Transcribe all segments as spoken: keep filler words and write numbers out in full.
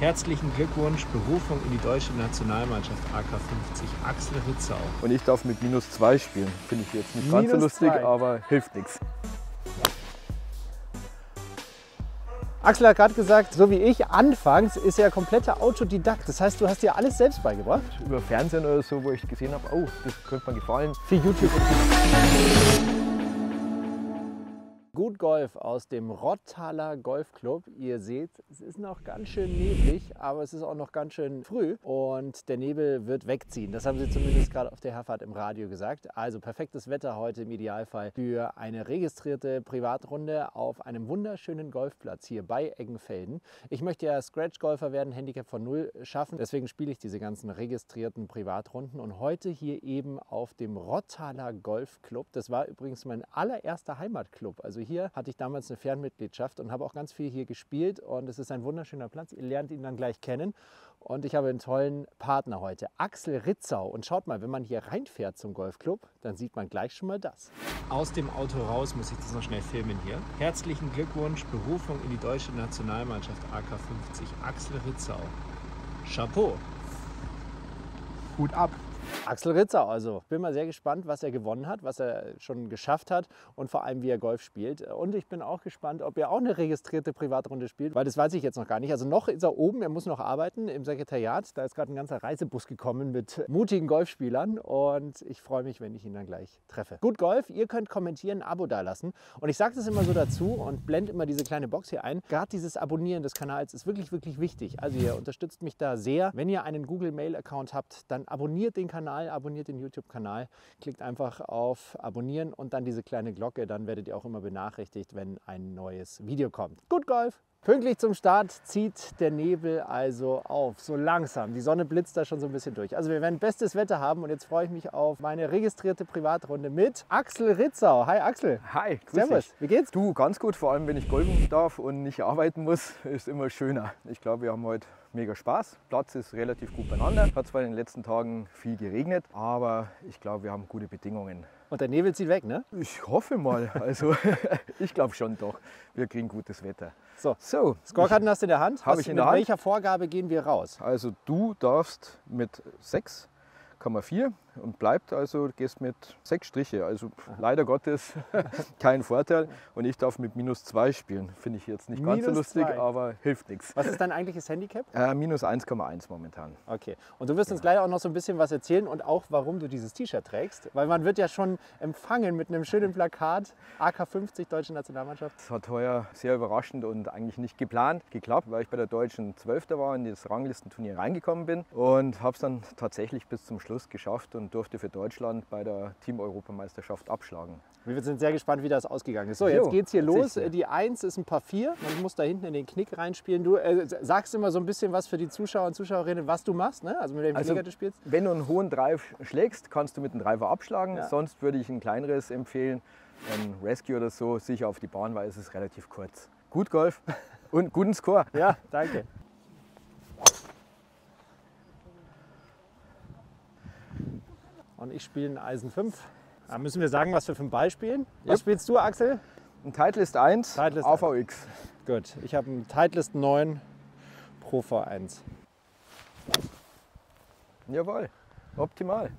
Herzlichen Glückwunsch, Berufung in die deutsche Nationalmannschaft A K fünfzig, Axel Ritzau. Und ich darf mit minus zwei spielen. Finde ich jetzt nicht ganz so lustig, aber hilft nichts. Axel hat gerade gesagt, so wie ich anfangs, ist er kompletter Autodidakt. Das heißt, du hast dir alles selbst beigebracht? Über Fernsehen oder so, wo ich gesehen habe, oh, das könnte man gefallen. Für YouTube. Gut Golf aus dem Rottaler Golfclub. Ihr seht, es ist noch ganz schön neblig, aber es ist auch noch ganz schön früh und der Nebel wird wegziehen. Das haben sie zumindest gerade auf der Herfahrt im Radio gesagt. Also perfektes Wetter heute im Idealfall für eine registrierte Privatrunde auf einem wunderschönen Golfplatz hier bei Eggenfelden. Ich möchte ja Scratch-Golfer werden, Handicap von null schaffen. Deswegen spiele ich diese ganzen registrierten Privatrunden und heute hier eben auf dem Rottaler Golfclub. Das war übrigens mein allererster Heimatclub. Also hier Hier hatte ich damals eine Fernmitgliedschaft und habe auch ganz viel hier gespielt und es ist ein wunderschöner Platz. Ihr lernt ihn dann gleich kennen und ich habe einen tollen Partner heute, Axel Ritzau. Und schaut mal, wenn man hier reinfährt zum Golfclub, dann sieht man gleich schon mal das. Aus dem Auto raus muss ich das noch schnell filmen hier. Herzlichen Glückwunsch, Berufung in die deutsche Nationalmannschaft A K fünfzig, Axel Ritzau. Chapeau. Hut ab. Axel Ritzau, also bin mal sehr gespannt, was er gewonnen hat, was er schon geschafft hat und vor allem, wie er Golf spielt. Und ich bin auch gespannt, ob er auch eine registrierte Privatrunde spielt, weil das weiß ich jetzt noch gar nicht. Also noch ist er oben, er muss noch arbeiten im Sekretariat. Da ist gerade ein ganzer Reisebus gekommen mit mutigen Golfspielern und ich freue mich, wenn ich ihn dann gleich treffe. Gut Golf, ihr könnt kommentieren, ein Abo dalassen und ich sage das immer so dazu und blende immer diese kleine Box hier ein. Gerade dieses Abonnieren des Kanals ist wirklich, wirklich wichtig. Also ihr unterstützt mich da sehr. Wenn ihr einen Google-Mail-Account habt, dann abonniert den Kanal. Abonniert den YouTube-Kanal, klickt einfach auf Abonnieren und dann diese kleine Glocke, dann werdet ihr auch immer benachrichtigt, wenn ein neues Video kommt. Gut Golf! Pünktlich zum Start zieht der Nebel also auf, so langsam. Die Sonne blitzt da schon so ein bisschen durch. Also wir werden bestes Wetter haben und jetzt freue ich mich auf meine registrierte Privatrunde mit Axel Ritzau. Hi Axel. Hi, grüß dich. Wie geht's? Du, ganz gut, vor allem wenn ich golfen darf und nicht arbeiten muss, ist immer schöner. Ich glaube, wir haben heute mega Spaß. Platz ist relativ gut beieinander. Hat zwar in den letzten Tagen viel geregnet, aber ich glaube, wir haben gute Bedingungen. Und der Nebel zieht weg, ne? Ich hoffe mal. Also, ich glaube schon doch. Wir kriegen gutes Wetter. So, so Scorekarten hast du in der Hand. Habe ich in der Hand. Mit welcher Vorgabe gehen wir raus? Also, du darfst mit sechs Komma vier und bleibt also, du gehst mit sechs Striche. Also Aha. leider Gottes kein Vorteil. Und ich darf mit minus zwei spielen. Finde ich jetzt nicht minus ganz so lustig, zwei. Aber hilft nichts. Was ist dein eigentliches Handicap? Äh, minus eins Komma eins momentan. Okay. Und du wirst ja. uns gleich auch noch so ein bisschen was erzählen und auch, warum du dieses T-Shirt trägst. Weil man wird ja schon empfangen mit einem schönen Plakat A K fünfzig Deutsche Nationalmannschaft. Das hat heuer sehr überraschend und eigentlich nicht geplant geklappt, weil ich bei der Deutschen Zwölfter war und in das Ranglistenturnier reingekommen bin und habe es dann tatsächlich bis zum Schluss geschafft und durfte für Deutschland bei der Team-Europameisterschaft abschlagen. Wir sind sehr gespannt, wie das ausgegangen ist. So, jetzt jo, geht's hier los. Die eins ist ein Par vier. Man muss da hinten in den Knick reinspielen. Du äh, sagst immer so ein bisschen was für die Zuschauer und Zuschauerinnen, was du machst, ne? Also mit welchem Knicker du spielst. Wenn du einen hohen Drive schlägst, kannst du mit einem Driver abschlagen. Ja. Sonst würde ich ein kleineres empfehlen. Ein Rescue oder so, sicher auf die Bahn, weil es ist relativ kurz. Gut Golf und guten Score. Ja, danke. Und ich spiele ein Eisen fünf. Da müssen wir sagen, was wir für einen Ball spielen. Was yep. spielst du, Axel? Ein Titleist eins, Titleist A V X. Gut, ich habe einen Titleist neun Pro V eins. Jawohl, optimal.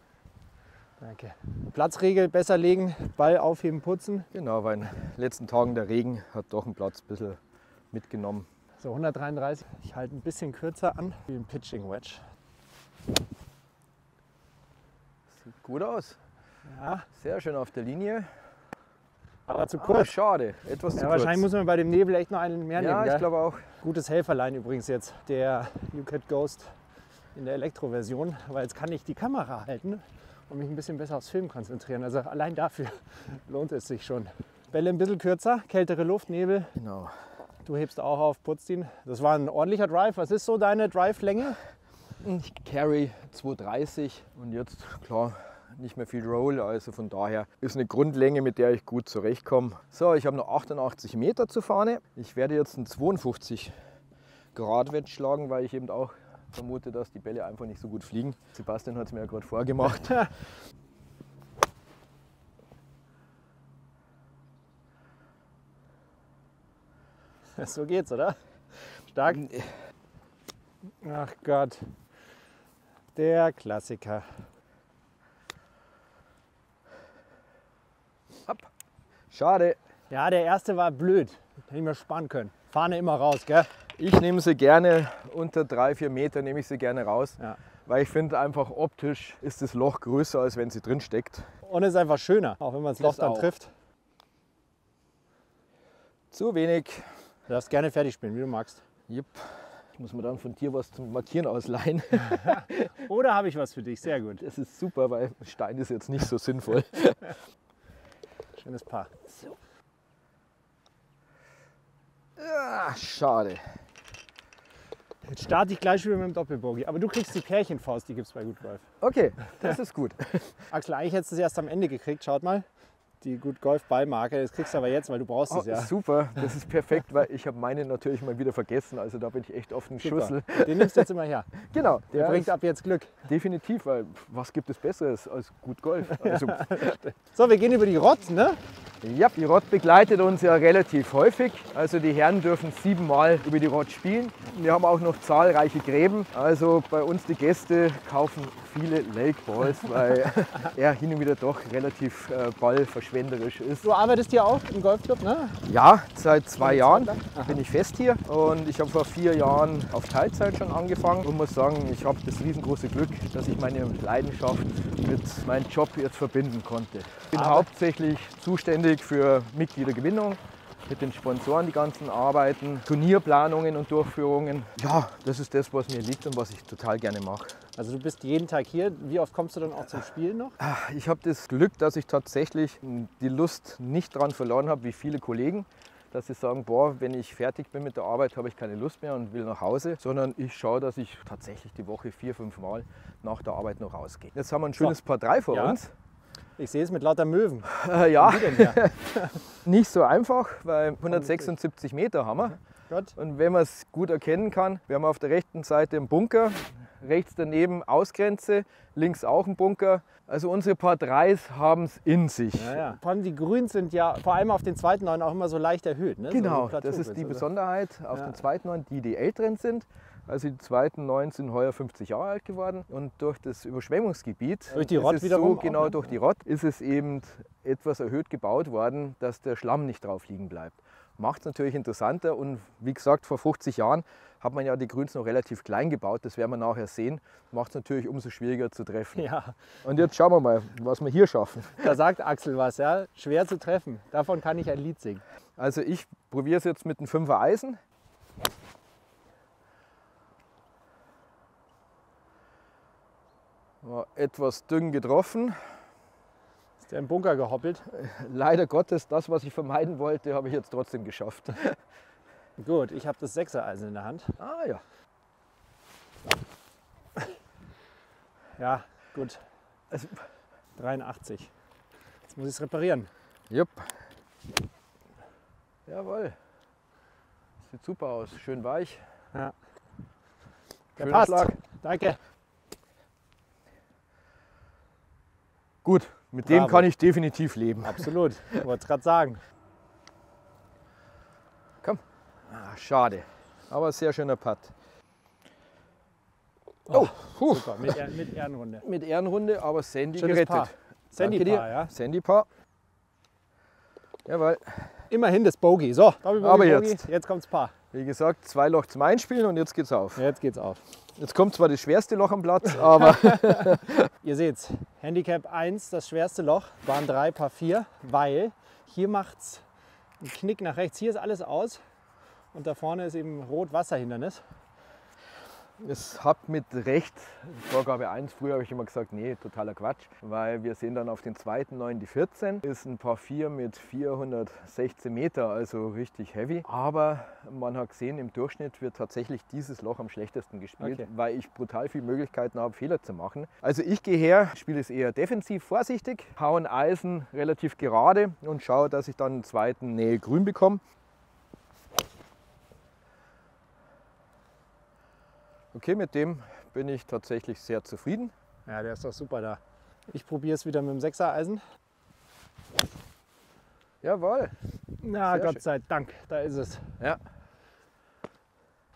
Danke. Platzregel, besser legen, Ball aufheben, putzen. Genau, weil in den letzten Tagen der Regen hat doch einen Platz ein bisschen mitgenommen. So, hundertdreiunddreißig. Ich halte ein bisschen kürzer an, wie ein Pitching Wedge. Sieht gut aus. Ja. Sehr schön auf der Linie. Aber zu kurz. Ah, schade, etwas zu ja, kurz. Wahrscheinlich muss man bei dem Nebel echt noch einen mehr ja, nehmen. Ja, ich glaube auch. Gutes Helferlein übrigens jetzt, der NewCat Ghost in der Elektroversion. Weil jetzt kann ich die Kamera halten und mich ein bisschen besser aufs Film konzentrieren. Also allein dafür lohnt es sich schon. Bälle ein bisschen kürzer, kältere Luft, Nebel. Genau. Du hebst auch auf, putzt ihn. Das war ein ordentlicher Drive. Was ist so deine Drive-Länge? Ich carry zwei dreißig und jetzt, klar, nicht mehr viel Roll, also von daher ist eine Grundlänge, mit der ich gut zurechtkomme. So, ich habe noch achtundachtzig Meter zur Fahne. Ich werde jetzt einen zweiundfünfzig Grad Wedge schlagen, weil ich eben auch vermute, dass die Bälle einfach nicht so gut fliegen. Sebastian hat es mir ja gerade vorgemacht. So geht's, oder? Stark. Ach Gott, der Klassiker. Hopp. Schade. Ja, der erste war blöd. Hätte ich mir sparen können. Fahne immer raus, gell? Ich nehme sie gerne unter drei, vier Meter, nehme ich sie gerne raus. Ja. Weil ich finde einfach optisch ist das Loch größer, als wenn sie drin steckt. Und es ist einfach schöner, auch wenn man das Loch dann trifft. Zu wenig. Du darfst gerne fertig spielen, wie du magst. Jupp. Ich muss mir dann von dir was zum Markieren ausleihen. Oder habe ich was für dich? Sehr gut. Das ist super, weil Stein ist jetzt nicht so sinnvoll. Schönes Paar. So. Ah, schade. Jetzt starte ich gleich wieder mit dem Doppelbogie. Aber du kriegst die Pärchenfaust, die gibt es bei Gut Golf. Okay, das ist gut. Axel, eigentlich hättest du es erst am Ende gekriegt. Schaut mal, die Gut Golf Ballmarke. Das kriegst du aber jetzt, weil du brauchst es oh, ja. Super, das ist perfekt, weil ich habe meine natürlich mal wieder vergessen. Also da bin ich echt auf den super. Schüssel. Den nimmst du jetzt immer her. Genau. Der, der bringt ab jetzt Glück. Definitiv, weil was gibt es Besseres als Gut Golf? Also so, wir gehen über die Rott, ne? Ja, die Rott begleitet uns ja relativ häufig. Also die Herren dürfen siebenmal über die Rott spielen. Wir haben auch noch zahlreiche Gräben. Also bei uns die Gäste kaufen viele Lake Balls, weil er hin und wieder doch relativ äh, ballverschwenderisch ist. Du arbeitest hier auch im Golfclub, ne? Ja, seit zwei Jahren bin ich fest hier und ich habe vor vier Jahren auf Teilzeit schon angefangen und muss sagen, ich habe das riesengroße Glück, dass ich meine Leidenschaft mit meinem Job jetzt verbinden konnte. Ich bin Aber hauptsächlich zuständig für Mitgliedergewinnung, mit den Sponsoren die ganzen Arbeiten, Turnierplanungen und Durchführungen. Ja, das ist das, was mir liegt und was ich total gerne mache. Also du bist jeden Tag hier. Wie oft kommst du dann auch zum Spielen noch? Ich habe das Glück, dass ich tatsächlich die Lust nicht daran verloren habe, wie viele Kollegen, dass sie sagen, boah, wenn ich fertig bin mit der Arbeit, habe ich keine Lust mehr und will nach Hause, sondern ich schaue, dass ich tatsächlich die Woche vier, fünf Mal nach der Arbeit noch rausgehe. Jetzt haben wir ein schönes so. Par drei vor ja. uns. Ich sehe es mit lauter Möwen. Äh, ja, nicht so einfach, weil hundertsechsundsiebzig Meter haben wir. Gott. Und wenn man es gut erkennen kann, wir haben auf der rechten Seite einen Bunker, rechts daneben Ausgrenze, links auch ein Bunker. Also unsere Par dreis haben es in sich. Ja, ja. Vor allem die Grüns sind ja vor allem auf den zweiten Neun auch immer so leicht erhöht. Ne? Genau, so das ist die Besonderheit auf ja. den zweiten Neun, die die älteren sind. Also die zweiten neun sind heuer fünfzig Jahre alt geworden und durch das Überschwemmungsgebiet, durch die Rott wiederum, so genau durch die Rott, ist es eben etwas erhöht gebaut worden, dass der Schlamm nicht drauf liegen bleibt. Macht es natürlich interessanter und wie gesagt, vor fünfzig Jahren hat man ja die Grüns noch relativ klein gebaut, das werden wir nachher sehen. Macht es natürlich umso schwieriger zu treffen. Ja. Und jetzt schauen wir mal, was wir hier schaffen. Da sagt Axel was, ja, schwer zu treffen. Davon kann ich ein Lied singen. Also ich probiere es jetzt mit einem Fünfer Eisen. War etwas dünn getroffen. Ist der im Bunker gehoppelt? Leider Gottes, das, was ich vermeiden wollte, habe ich jetzt trotzdem geschafft. Gut, ich habe das Sechser-Eisen in der Hand. Ah ja. Ja, gut. Also, dreiundachtzig. Jetzt muss ich es reparieren. Jupp. Jawohl. Sieht super aus. Schön weich. Ja. Der passt. Schlag. Danke. Gut, mit Bravo. Dem kann ich definitiv leben. Absolut, ich wollte es gerade sagen. Komm. Ah, schade, aber sehr schöner Putt. Oh, oh super, mit, er mit Ehrenrunde. Mit Ehrenrunde, aber Sandy schönes gerettet. Paar. Sandy Danke Paar, dir. ja. Sandy Paar. Jawohl. Immerhin das Bogey. So, Bogey, aber jetzt, jetzt kommt das Paar. Wie gesagt, zwei Loch zum Einspielen und jetzt geht's auf. Jetzt geht's auf. Jetzt kommt zwar das schwerste Loch am Platz, aber... Ihr seht's, Handicap eins, das schwerste Loch, Bahn drei, Par vier, weil hier macht's einen Knick nach rechts. Hier ist alles aus und da vorne ist eben Rot-Wasser-Hindernis. Es hat mit Recht Vorgabe eins, früher habe ich immer gesagt, nee, totaler Quatsch, weil wir sehen dann auf den zweiten neun die vierzehn, ist ein Par vier mit vierhundertsechzehn Meter, also richtig heavy, aber man hat gesehen, im Durchschnitt wird tatsächlich dieses Loch am schlechtesten gespielt, okay. weil ich brutal viele Möglichkeiten habe, Fehler zu machen. Also ich gehe her, spiele es eher defensiv, vorsichtig, haue ein Eisen relativ gerade und schaue, dass ich dann einen zweiten Nähe grün bekomme. Okay, mit dem bin ich tatsächlich sehr zufrieden. Ja, der ist doch super da. Ich probiere es wieder mit dem Sechser-Eisen. Jawohl. Na, Gott sei Dank, da ist es. Ja.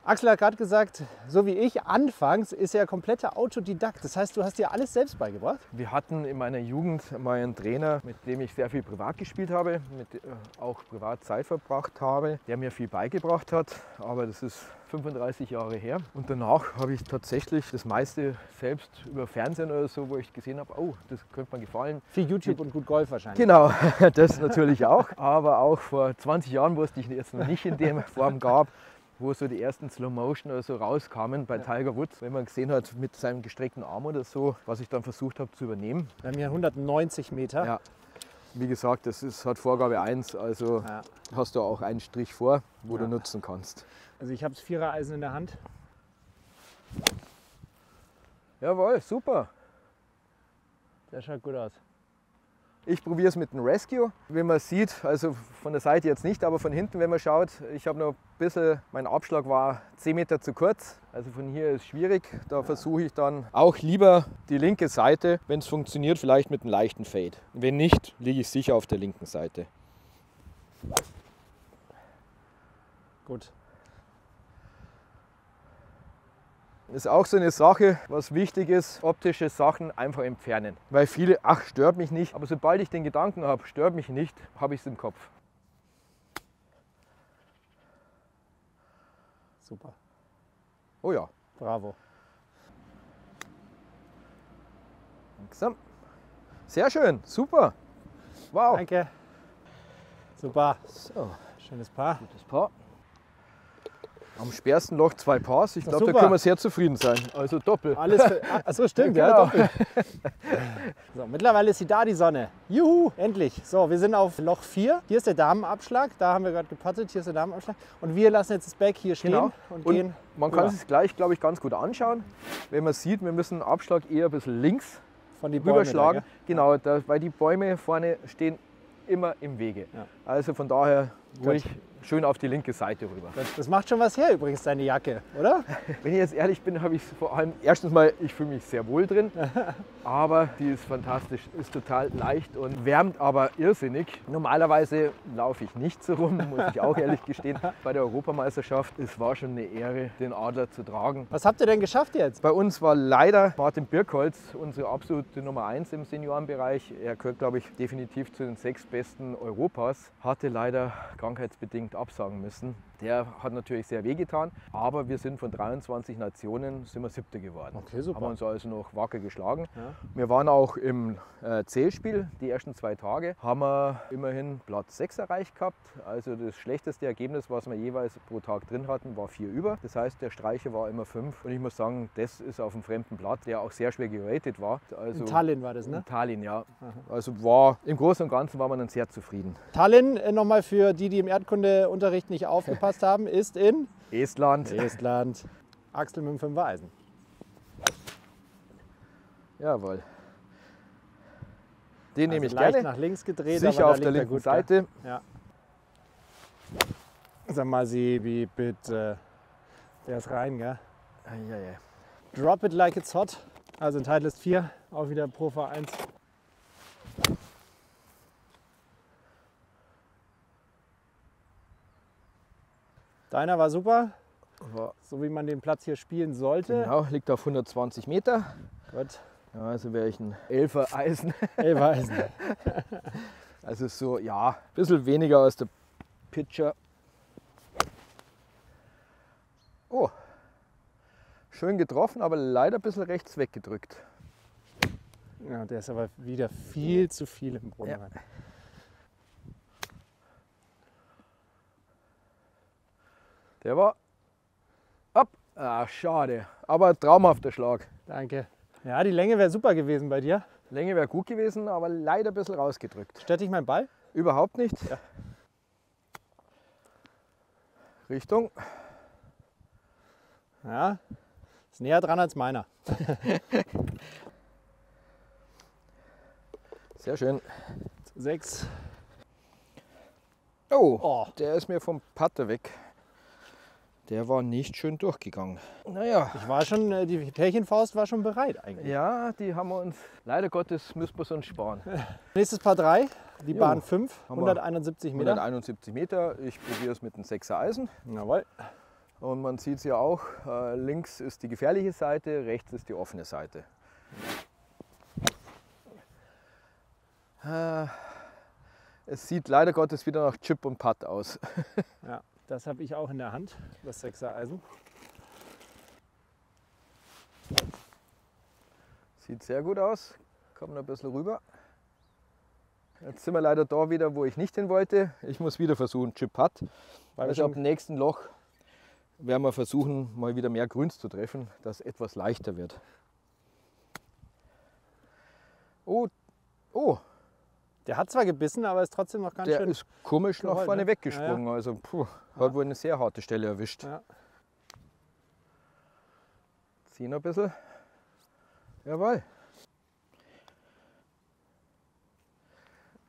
Axel hat gerade gesagt, so wie ich anfangs, ist er kompletter Autodidakt. Das heißt, du hast dir alles selbst beigebracht? Wir hatten in meiner Jugend mal einen Trainer, mit dem ich sehr viel privat gespielt habe, mit äh, auch privat Zeit verbracht habe, der mir viel beigebracht hat, aber das ist fünfunddreißig Jahre her. Und danach habe ich tatsächlich das meiste selbst über Fernsehen oder so, wo ich gesehen habe, oh, das könnte mir gefallen. Für YouTube und Gut Golf wahrscheinlich. Genau, das natürlich auch. Aber auch vor zwanzig Jahren, wo es dich jetzt noch nicht in der Form gab, wo so die ersten Slow-Motion oder so rauskamen bei ja. Tiger Woods, wenn man gesehen hat mit seinem gestreckten Arm oder so, was ich dann versucht habe zu übernehmen. Wir haben hier hundertneunzig Meter. Ja. Wie gesagt, das ist, hat Vorgabe eins, also ja. hast du auch einen Strich vor, wo ja. du nutzen kannst. Also ich habe das Vierereisen in der Hand. Jawohl, super. Der schaut gut aus. Ich probiere es mit dem Rescue. Wie man sieht, also von der Seite jetzt nicht, aber von hinten, wenn man schaut, ich habe noch ein bisschen, mein Abschlag war zehn Meter zu kurz. Also von hier ist schwierig. Da ja. versuche ich dann auch lieber die linke Seite, wenn es funktioniert, vielleicht mit einem leichten Fade. Wenn nicht, liege ich sicher auf der linken Seite. Gut. Ist auch so eine Sache, was wichtig ist, optische Sachen einfach entfernen. Weil viele, ach, stört mich nicht. Aber sobald ich den Gedanken habe, stört mich nicht, habe ich es im Kopf. Super. Oh ja. Bravo. Langsam. Sehr schön, super. Wow. Danke. Super. So. Schönes Paar. Gutes Paar. Am sperrsten Loch zwei Pars. Ich glaube, da können wir sehr zufrieden sein. Also Doppel. Alles für, ach so, stimmt, ja, ja, genau. Doppel. So, mittlerweile ist sie da, die Sonne. Juhu, endlich. So, wir sind auf Loch vier. Hier ist der Damenabschlag. Da haben wir gerade geputtet. Hier ist der Damenabschlag. Und wir lassen jetzt das Bag hier stehen genau. und, und gehen. Man kann es gleich, glaube ich, ganz gut anschauen. Wenn man sieht, wir müssen den Abschlag eher ein bisschen links von die Bäume rüberschlagen. Da, genau, da, weil die Bäume vorne stehen immer im Wege. Ja. Also von daher ruhig. Gut. Schön auf die linke Seite rüber. Das macht schon was her übrigens, deine Jacke, oder? Wenn ich jetzt ehrlich bin, habe ich vor allem, erstens mal, ich fühle mich sehr wohl drin, aber die ist fantastisch, ist total leicht und wärmt aber irrsinnig. Normalerweise laufe ich nicht so rum, muss ich auch ehrlich gestehen. Bei der Europameisterschaft, es war schon eine Ehre, den Adler zu tragen. Was habt ihr denn geschafft jetzt? Bei uns war leider Martin Birkholz unsere absolute Nummer eins im Seniorenbereich. Er gehört, glaube ich, definitiv zu den sechs Besten Europas, hatte leider krankheitsbedingt absagen müssen. Der hat natürlich sehr wehgetan, aber wir sind von dreiundzwanzig Nationen sind wir Siebter geworden. Okay, super. Haben uns also noch wacker geschlagen. Ja. Wir waren auch im äh, Zählspiel die ersten zwei Tage, haben wir immerhin Platz sechs erreicht gehabt. Also das schlechteste Ergebnis, was wir jeweils pro Tag drin hatten, war vier über. Das heißt, der Streicher war immer fünf und ich muss sagen, das ist auf dem fremden Platz, der auch sehr schwer geratet war. Also in Tallinn war das, ne? In Tallinn, ja. Aha. Also war, im Großen und Ganzen war man dann sehr zufrieden. Tallinn, nochmal für die, die im Erdkundeunterricht nicht aufgepasst haben, ist in Estland. Estland. Axel mit dem fünfer Eisen. Jawohl. Den also nehme ich leicht gerne. Nach links gedreht, sicher auf der linken Seite. Ja. Sag mal, Sebi, bitte. Der ist rein, gell? Ja, ja. Drop it like it's hot. Also in Titleist vier, auch wieder Pro V eins. Deiner war super, so wie man den Platz hier spielen sollte. Genau, liegt auf hundertzwanzig Meter. Gut. Ja, also wäre ich ein Elfer Eisen. Elfer Eisen. Also so, ja, ein bisschen weniger als der Pitcher. Oh, schön getroffen, aber leider ein bisschen rechts weggedrückt. Ja, der ist aber wieder viel zu viel im Brunnen. Ja. Der war ab. Ah, schade. Aber traumhafter Schlag. Danke. Ja, die Länge wäre super gewesen bei dir. Länge wäre gut gewesen, aber leider ein bisschen rausgedrückt. Stört dich mein Ball? Überhaupt nicht. Ja. Richtung. Ja, ist näher dran als meiner. Sehr schön. sechs. Oh, oh, der ist mir vom Putter weg. Der war nicht schön durchgegangen. Naja. Ich war schon, die Pärchenfaust war schon bereit eigentlich. Ja, die haben wir uns, leider Gottes, müssen wir uns sparen. Nächstes Paar drei, die jo, Bahn fünf, hunderteinundsiebzig Meter. hunderteinundsiebzig Meter, ich probiere es mit einem sechser Eisen. Jawohl. Und man sieht es ja auch, äh, links ist die gefährliche Seite, rechts ist die offene Seite. Äh, es sieht leider Gottes wieder nach Chip und Putt aus. Ja, das habe ich auch in der Hand, das sechser Eisen. Sieht sehr gut aus, kommt ein bisschen rüber. Jetzt sind wir leider da wieder, wo ich nicht hin wollte. Ich muss wieder versuchen, Chip Putt. Also ab dem nächsten Loch werden wir versuchen, mal wieder mehr Grüns zu treffen, dass etwas leichter wird. Oh, oh. Der hat zwar gebissen, aber ist trotzdem noch ganz schön. Der ist komisch nach vorne weggesprungen. Ja, ja. Also puh, hat wohl eine sehr harte Stelle erwischt. Ja. Zieh noch ein bisschen. Jawohl.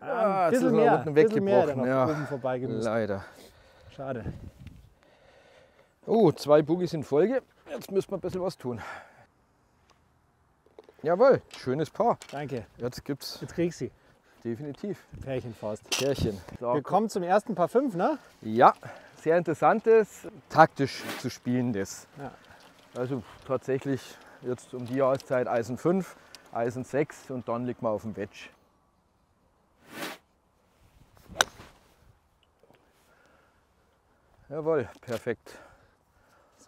Ah, ein bisschen jetzt ist er unten weggebrochen. Ja, leider. Schade. Oh, zwei Bogies in Folge. Jetzt müssen wir ein bisschen was tun. Jawohl, schönes Paar. Danke. Jetzt gibt's. Jetzt krieg ich sie. Definitiv. Pärchenfaust. Pärchen. So. Wir kommen zum ersten Par fünf, ne? Ja, sehr interessantes, taktisch zu spielendes. Ja. Also tatsächlich. Jetzt um die Jahreszeit Eisen fünf, Eisen sechs und dann liegt man auf dem Wedge. Jawohl, perfekt.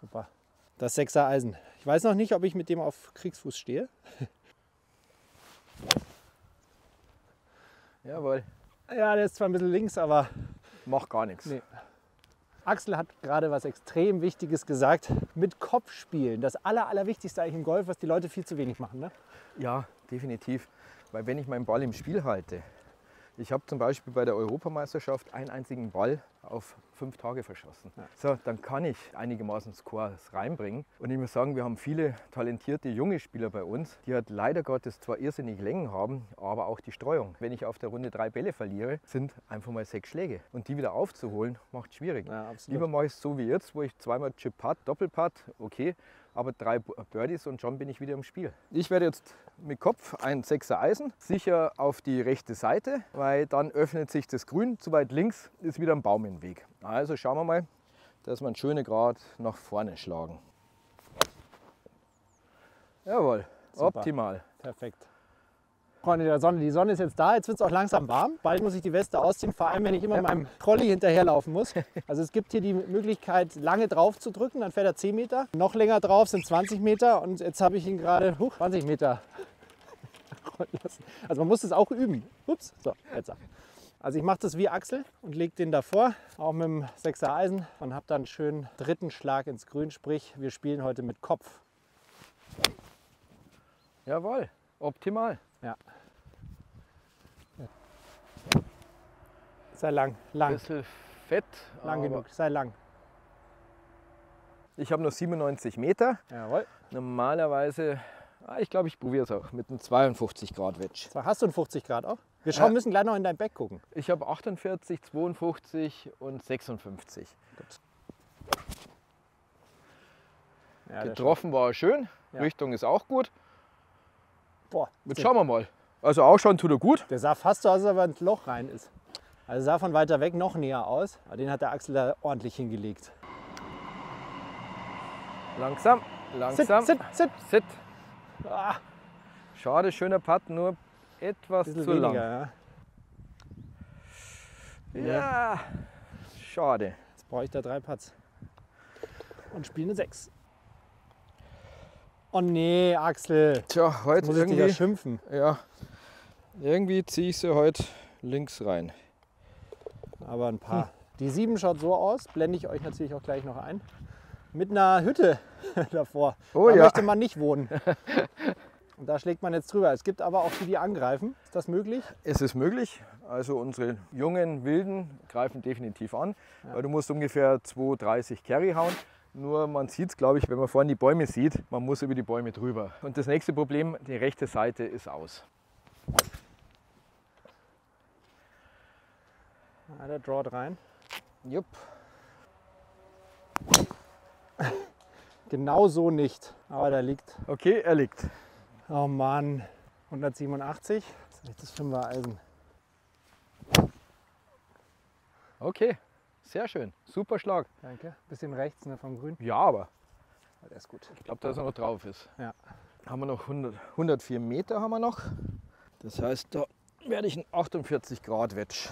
Super. Das sechser Eisen. Ich weiß noch nicht, ob ich mit dem auf Kriegsfuß stehe. Jawohl. Ja, der ist zwar ein bisschen links, aber... Macht gar nichts. Nee. Axel hat gerade was extrem Wichtiges gesagt, mit Kopf spielen. Das aller, Allerwichtigste eigentlich im Golf, was die Leute viel zu wenig machen, ne? Ja, definitiv. Weil wenn ich meinen Ball im Spiel halte, ich habe zum Beispiel bei der Europameisterschaft einen einzigen Ball auf fünf Tage verschossen. Ja. So, dann kann ich einigermaßen Scores reinbringen. Und ich muss sagen, wir haben viele talentierte junge Spieler bei uns, die halt leider Gottes zwar irrsinnig Längen haben, aber auch die Streuung. Wenn ich auf der Runde drei Bälle verliere, sind einfach mal sechs Schläge. Und die wieder aufzuholen, macht schwierig. Ja, lieber mache ich es so wie jetzt, wo ich zweimal Chip-Putt, Doppel-Putt, okay, aber drei Birdies und schon bin ich wieder im Spiel. Ich werde jetzt mit Kopf ein sechser Eisen, sicher auf die rechte Seite, weil dann öffnet sich das Grün. Zu weit links ist wieder ein Baum im Weg. Also schauen wir mal, dass wir einen schönen Grad nach vorne schlagen. Jawohl, super. Optimal. Perfekt. Freunde der Sonne, die Sonne ist jetzt da, jetzt wird es auch langsam warm. Bald muss ich die Weste ausziehen, vor allem wenn ich immer meinem Trolley hinterherlaufen muss. Also es gibt hier die Möglichkeit, lange drauf zu drücken, dann fährt er zehn Meter. Noch länger drauf sind zwanzig Meter und jetzt habe ich ihn gerade huh, zwanzig Meter rollen lassen. Also man muss das auch üben. Ups, so, jetzt ab. Also ich mache das wie Axel und lege den davor, auch mit dem sechser Eisen und habe dann einen schönen dritten Schlag ins Grün, sprich wir spielen heute mit Kopf. Jawohl, optimal. Ja. Sei lang, lang. Ein bisschen fett. Lang genug, sei lang. Ich habe noch siebenundneunzig Meter. Jawohl. Normalerweise, ich glaube, ich probiere es auch mit einem zweiundfünfzig Grad Wedge. Hast du einen fünfzig Grad auch? Wir schauen, ja. Müssen gleich noch in dein Bag gucken. Ich habe achtundvierzig, zweiundfünfzig und sechsundfünfzig. Ja, getroffen war schön, ja. Richtung ist auch gut. Boah, jetzt schauen wir mal. Also auch schon tut er gut. Der sah fast so aus, als ob er ins Loch rein ist. Also sah von weiter weg noch näher aus. Aber den hat der Axel da ordentlich hingelegt. Langsam, langsam. Sit, sit, sit. sit. Ah. Schade, schöner Putt, nur etwas zu weniger, lang. Ja. Ja. ja, schade. Jetzt brauche ich da drei Putts. Und spiele eine sechs. Oh nee, Axel. Tja, heute muss ich irgendwie ja schimpfen. Ja, irgendwie ziehe ich sie heute links rein. Aber ein paar. Hm. Die sieben schaut so aus, blende ich euch natürlich auch gleich noch ein. Mit einer Hütte davor. Oh, da ja. Möchte man nicht wohnen. Und da schlägt man jetzt drüber. Es gibt aber auch die, die angreifen. Ist das möglich? Es ist möglich. Also unsere jungen Wilden greifen definitiv an. Ja. Weil du musst ungefähr zwei dreißig Carry hauen. Nur man sieht es, glaube ich, wenn man vorne die Bäume sieht, man muss über die Bäume drüber. Und das nächste Problem, die rechte Seite ist aus. Ah, der drawt rein. Jupp. Genau so nicht, aber da liegt. Okay, er liegt. Oh Mann, hundertsiebenundachtzig. Das ist das Fünfer Eisen. Okay, Sehr schön, super Schlag. Danke. Bisschen rechts, ne, vom Grün. Ja, aber der ist gut. Ich glaube, dass er noch drauf ist. Ja. Haben wir noch hundert, hundertvier Meter haben wir noch. Das heißt, da werde ich einen achtundvierzig Grad Wedge.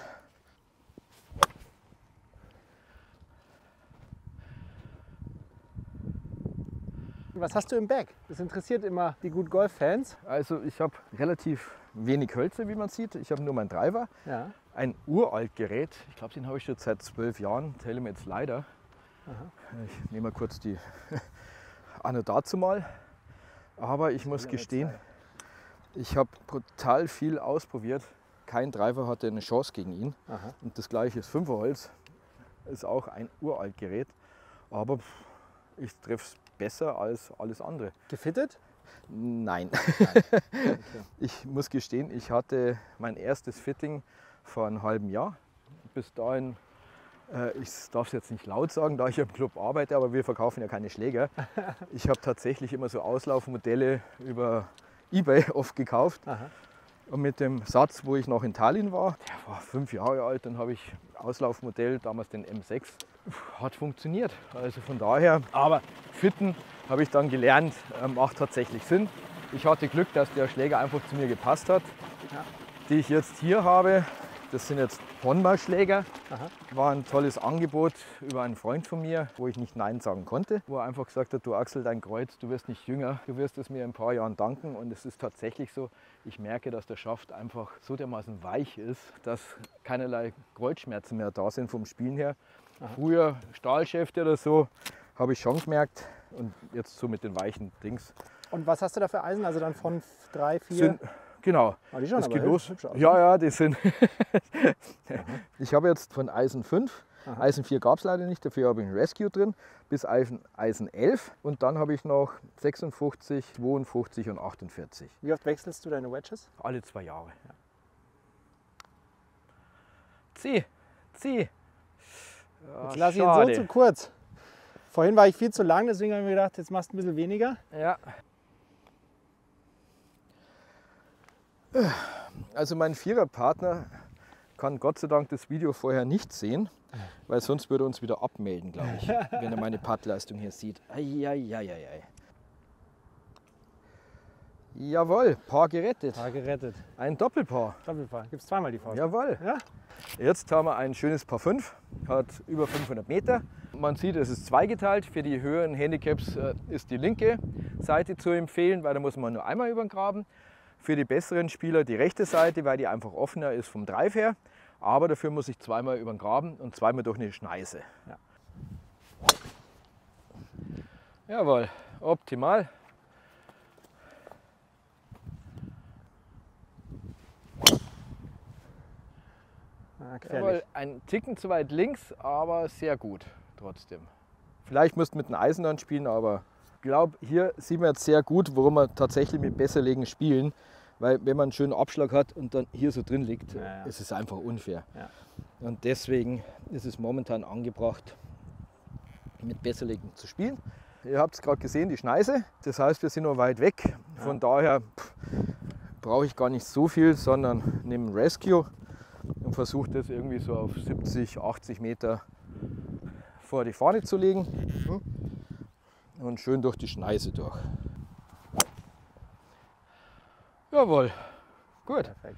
Was hast du im Bag? Das interessiert immer die Gut Golf Fans. Also ich habe relativ wenig Hölzer, wie man sieht. Ich habe nur meinen Driver. Ja. Ein uralt Gerät. Ich glaube, den habe ich schon seit zwölf Jahren. TaylorMade S L D R. Ich nehme mal kurz die Anno dazu mal. Aber ich muss gestehen, ich habe brutal viel ausprobiert. Kein Driver hatte eine Chance gegen ihn. Aha. Und das gleiche ist Fünferholz. Ist auch ein uralt Gerät. Aber ich treffe es besser als alles andere. Gefittet? Nein. Nein. Okay. Ich muss gestehen, ich hatte mein erstes Fitting vor einem halben Jahr. Bis dahin, äh, ich darf es jetzt nicht laut sagen, da ich im Club arbeite, aber wir verkaufen ja keine Schläger. Ich habe tatsächlich immer so Auslaufmodelle über eBay oft gekauft. Aha. Und mit dem Satz, wo ich noch in Tallinn war, der war fünf Jahre alt, dann habe ich Auslaufmodell, damals den M sechs, hat funktioniert. Also von daher, aber Fitten habe ich dann gelernt, macht tatsächlich Sinn. Ich hatte Glück, dass der Schläger einfach zu mir gepasst hat. Ja. Die ich jetzt hier habe, das sind jetzt Honba-Schläger. War ein tolles Angebot über einen Freund von mir, wo ich nicht Nein sagen konnte. Wo er einfach gesagt hat, du Axel, dein Kreuz, du wirst nicht jünger, du wirst es mir in ein paar Jahren danken. Und es ist tatsächlich so, ich merke, dass der Schaft einfach so dermaßen weich ist, dass keinerlei Kreuzschmerzen mehr da sind vom Spielen her. Aha. Früher Stahlschäfte oder so, habe ich schon gemerkt. Und jetzt so mit den weichen Dings. Und was hast du da für Eisen? Also dann von drei, vier? Sind, genau. Ah, die schauen aber hübsch, hübsch aus. Ja, ja, die sind. Ich habe jetzt von Eisen fünf, aha, Eisen vier gab es leider nicht, dafür habe ich ein Rescue drin, bis Eisen, Eisen elf und dann habe ich noch sechsundfünfzig, zweiundfünfzig und achtundvierzig. Wie oft wechselst du deine Wedges? Alle zwei Jahre. Ja. Zieh, zieh. Ja, jetzt lasse ich ihn so zu kurz. Vorhin war ich viel zu lang, deswegen habe ich mir gedacht, jetzt machst du ein bisschen weniger. Ja. Also mein Viererpartner kann Gott sei Dank das Video vorher nicht sehen, weil sonst würde er uns wieder abmelden, glaube ich, wenn er meine Puttleistung hier sieht. Eieieiei. Jawohl, Paar gerettet. Paar gerettet. Ein Doppelpaar. Doppelpaar, gibt es zweimal die Faust. Jawohl. Ja? Jetzt haben wir ein schönes Paar fünf, hat über fünfhundert Meter. Man sieht, es ist zweigeteilt. Für die höheren Handicaps ist die linke Seite zu empfehlen, weil da muss man nur einmal über den Graben. Für die besseren Spieler die rechte Seite, weil die einfach offener ist vom Drive her. Aber dafür muss ich zweimal über den Graben und zweimal durch eine Schneise. Ja. Jawohl, optimal. Ah, jawohl, ein Ticken zu weit links, aber sehr gut trotzdem. Vielleicht müsst ihr mit einem Eisen dann spielen, aber... Ich glaube, hier sieht man jetzt sehr gut, warum man tatsächlich mit Besserlegen spielen, weil wenn man einen schönen Abschlag hat und dann hier so drin liegt, ja, ja, ist es einfach unfair. Ja. Und deswegen ist es momentan angebracht, mit Besserlegen zu spielen. Ihr habt es gerade gesehen, die Schneise, das heißt, wir sind noch weit weg. Von ja. daher brauche ich gar nicht so viel, sondern nehme ein Rescue und versuche das irgendwie so auf siebzig, achtzig Meter vor die Fahne zu legen. Hm. Und schön durch die Schneise durch. Jawohl, gut. Perfekt.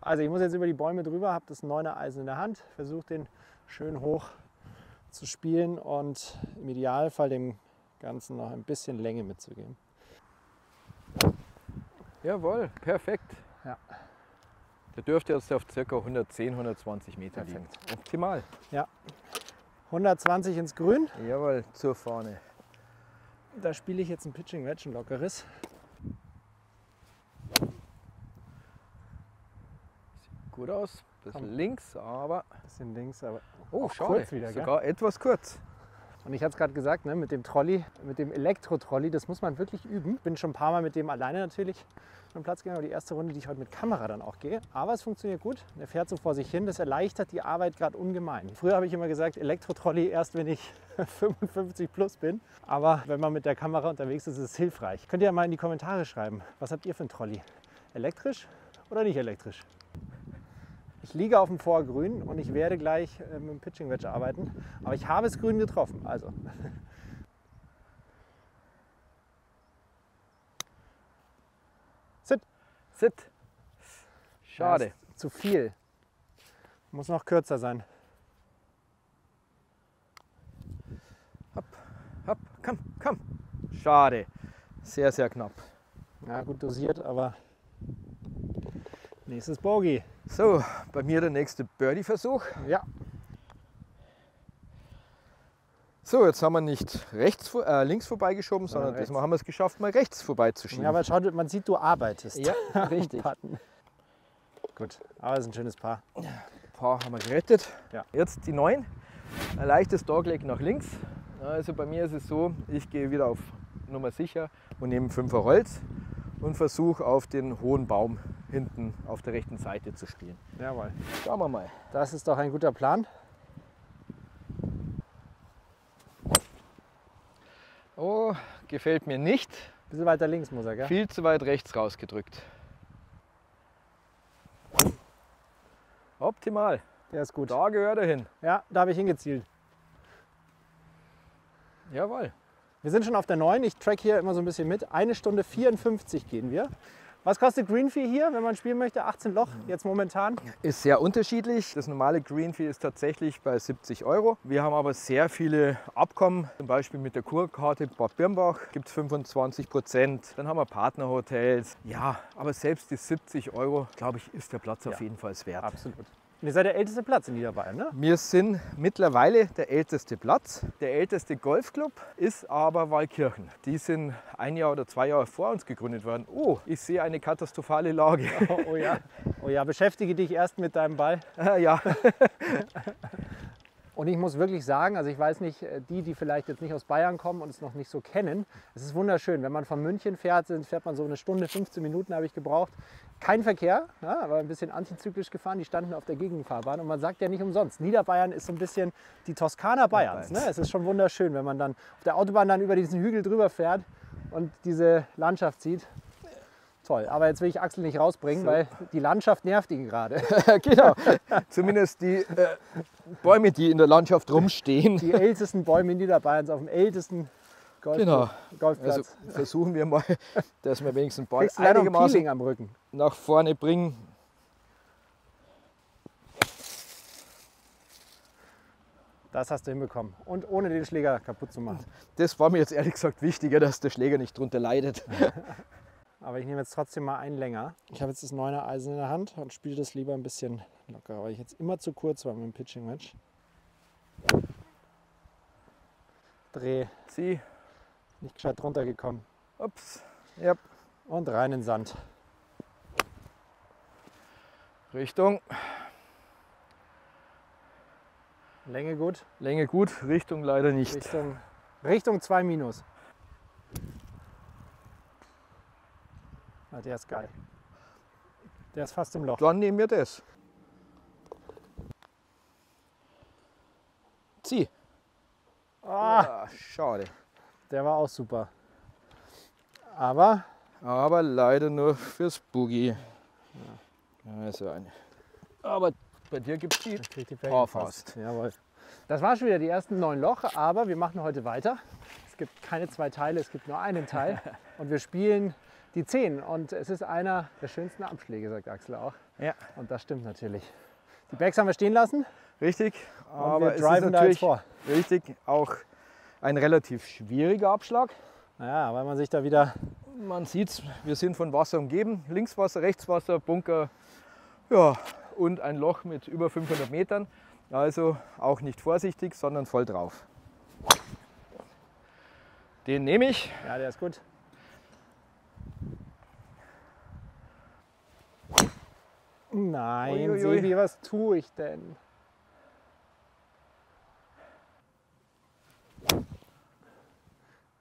Also ich muss jetzt über die Bäume drüber, habe das neuner Eisen in der Hand, versuche den schön hoch zu spielen und im Idealfall dem Ganzen noch ein bisschen Länge mitzugeben. Jawohl, perfekt. Ja. Der dürfte jetzt auf ca. hundertzehn, hundertzwanzig Meter liegen. Optimal. Ja. hundertzwanzig ins Grün. Jawohl, zur Fahne. Da spiele ich jetzt ein Pitching Wedge, ein lockeres. Sieht gut aus. Bisschen Komm. links, aber. Bisschen links, aber. Oh, schade. Kurz wieder, sogar gell? Etwas kurz. Und ich hatte es gerade gesagt, ne, mit dem Trolley, mit dem Elektro-Trolley, das muss man wirklich üben. Ich bin schon ein paar Mal mit dem alleine natürlich am Platz gegangen, aber die erste Runde, die ich heute mit Kamera dann auch gehe. Aber es funktioniert gut. Er fährt so vor sich hin. Das erleichtert die Arbeit gerade ungemein. Früher habe ich immer gesagt, Elektro-Trolley erst, wenn ich fünfundfünfzig plus bin. Aber wenn man mit der Kamera unterwegs ist, ist es hilfreich. Könnt ihr ja mal in die Kommentare schreiben, was habt ihr für ein Trolley? Elektrisch oder nicht elektrisch? Ich liege auf dem Vorgrün und ich werde gleich mit dem Pitching Wedge arbeiten. Aber ich habe es grün getroffen. Also. Sit. Sit. Schade. Zu viel. Muss noch kürzer sein. Hopp, hopp, komm, komm. Schade. Sehr, sehr knapp. Ja, gut dosiert, aber nächstes Bogey. So, bei mir der nächste Birdie-Versuch. Ja. So, jetzt haben wir nicht rechts, äh, links vorbeigeschoben, ja, sondern diesmal haben wir es geschafft, mal rechts vorbeizuschieben. Ja, aber schau, man sieht, du arbeitest. Ja, richtig. Gut, aber es ist ein schönes Paar. Paar haben wir gerettet. Ja. Jetzt die neun. Ein leichtes Dogleg nach links. Also bei mir ist es so, ich gehe wieder auf Nummer sicher und nehme fünfer Holz und versuche auf den hohen Baum hinten auf der rechten Seite zu spielen. Jawohl. Schauen wir mal. Das ist doch ein guter Plan. Oh, gefällt mir nicht. Ein bisschen weiter links muss er, gell? Viel zu weit rechts rausgedrückt. Optimal. Der ist gut. Da gehört er hin. Ja, da habe ich hingezielt. Jawohl. Wir sind schon auf der neun. Ich track hier immer so ein bisschen mit. Eine Stunde vierundfünfzig gehen wir. Was kostet Green Fee hier, wenn man spielen möchte? achtzehn Loch jetzt momentan? Ist sehr unterschiedlich. Das normale Green Fee ist tatsächlich bei siebzig Euro. Wir haben aber sehr viele Abkommen. Zum Beispiel mit der Kurkarte Bad Birnbach gibt es fünfundzwanzig Prozent. Dann haben wir Partnerhotels. Ja, aber selbst die siebzig Euro, glaube ich, ist der Platz ja auf jeden Fall wert. Absolut. Und ihr seid der älteste Platz in Niederbayern, ne? Wir sind mittlerweile der älteste Platz. Der älteste Golfclub ist aber Wallkirchen. Die sind ein Jahr oder zwei Jahre vor uns gegründet worden. Oh, ich sehe eine katastrophale Lage. Oh, oh ja, oh ja, beschäftige dich erst mit deinem Ball. Ja. Und ich muss wirklich sagen, also ich weiß nicht, die, die vielleicht jetzt nicht aus Bayern kommen und es noch nicht so kennen, es ist wunderschön. Wenn man von München fährt, fährt man so eine Stunde, fünfzehn Minuten habe ich gebraucht. Kein Verkehr, ja, aber ein bisschen antizyklisch gefahren. Die standen auf der Gegenfahrbahn und man sagt ja nicht umsonst, Niederbayern ist so ein bisschen die Toskana Bayerns. Ne? Es ist schon wunderschön, wenn man dann auf der Autobahn dann über diesen Hügel drüber fährt und diese Landschaft sieht. Toll, aber jetzt will ich Axel nicht rausbringen, so, weil die Landschaft nervt ihn gerade. Genau, zumindest die äh, Bäume, die in der Landschaft rumstehen. Die ältesten Bäume in Niederbayerns auf dem ältesten Golf, genau. Golfplatz. Also versuchen wir mal, dass wir wenigstens Ball einigermaßen am Rücken nach vorne bringen. Das hast du hinbekommen. Und ohne den Schläger kaputt zu machen. Das war mir jetzt ehrlich gesagt wichtiger, dass der Schläger nicht drunter leidet. Aber ich nehme jetzt trotzdem mal einen länger. Ich habe jetzt das neuner Eisen in der Hand und spiele das lieber ein bisschen locker, weil ich jetzt immer zu kurz war mit dem Pitching Wedge. Dreh. Zieh. Nicht gescheit runtergekommen. Ups. Yep. Und rein in den Sand. Richtung. Länge gut. Länge gut, Richtung leider nicht. Richtung, Richtung zwei minus. Na, der ist geil. Der ist fast im Loch. Dann nehmen wir das. Zieh. Ah, ja, schade. Der war auch super. Aber? Aber leider nur fürs Boogie. Ja. Ja, ist ja eine. Aber bei dir gibt es die, die Powerfast. Jawohl. Das war schon wieder die ersten neun Loch, aber wir machen heute weiter. Es gibt keine zwei Teile, es gibt nur einen Teil. Und wir spielen die zehn. Und es ist einer der schönsten Abschläge, sagt Axel auch. Ja. Und das stimmt natürlich. Die Bags haben wir stehen lassen. Richtig, und aber es ist natürlich vor. Richtig, auch ein relativ schwieriger Abschlag. Naja, weil man sich da wieder... Man sieht, wir sind von Wasser umgeben. Linkswasser, Rechtswasser, Bunker, ja, und ein Loch mit über fünfhundert Metern. Also auch nicht vorsichtig, sondern voll drauf. Den nehme ich. Ja, der ist gut. Nein, Sebi, was tue ich denn?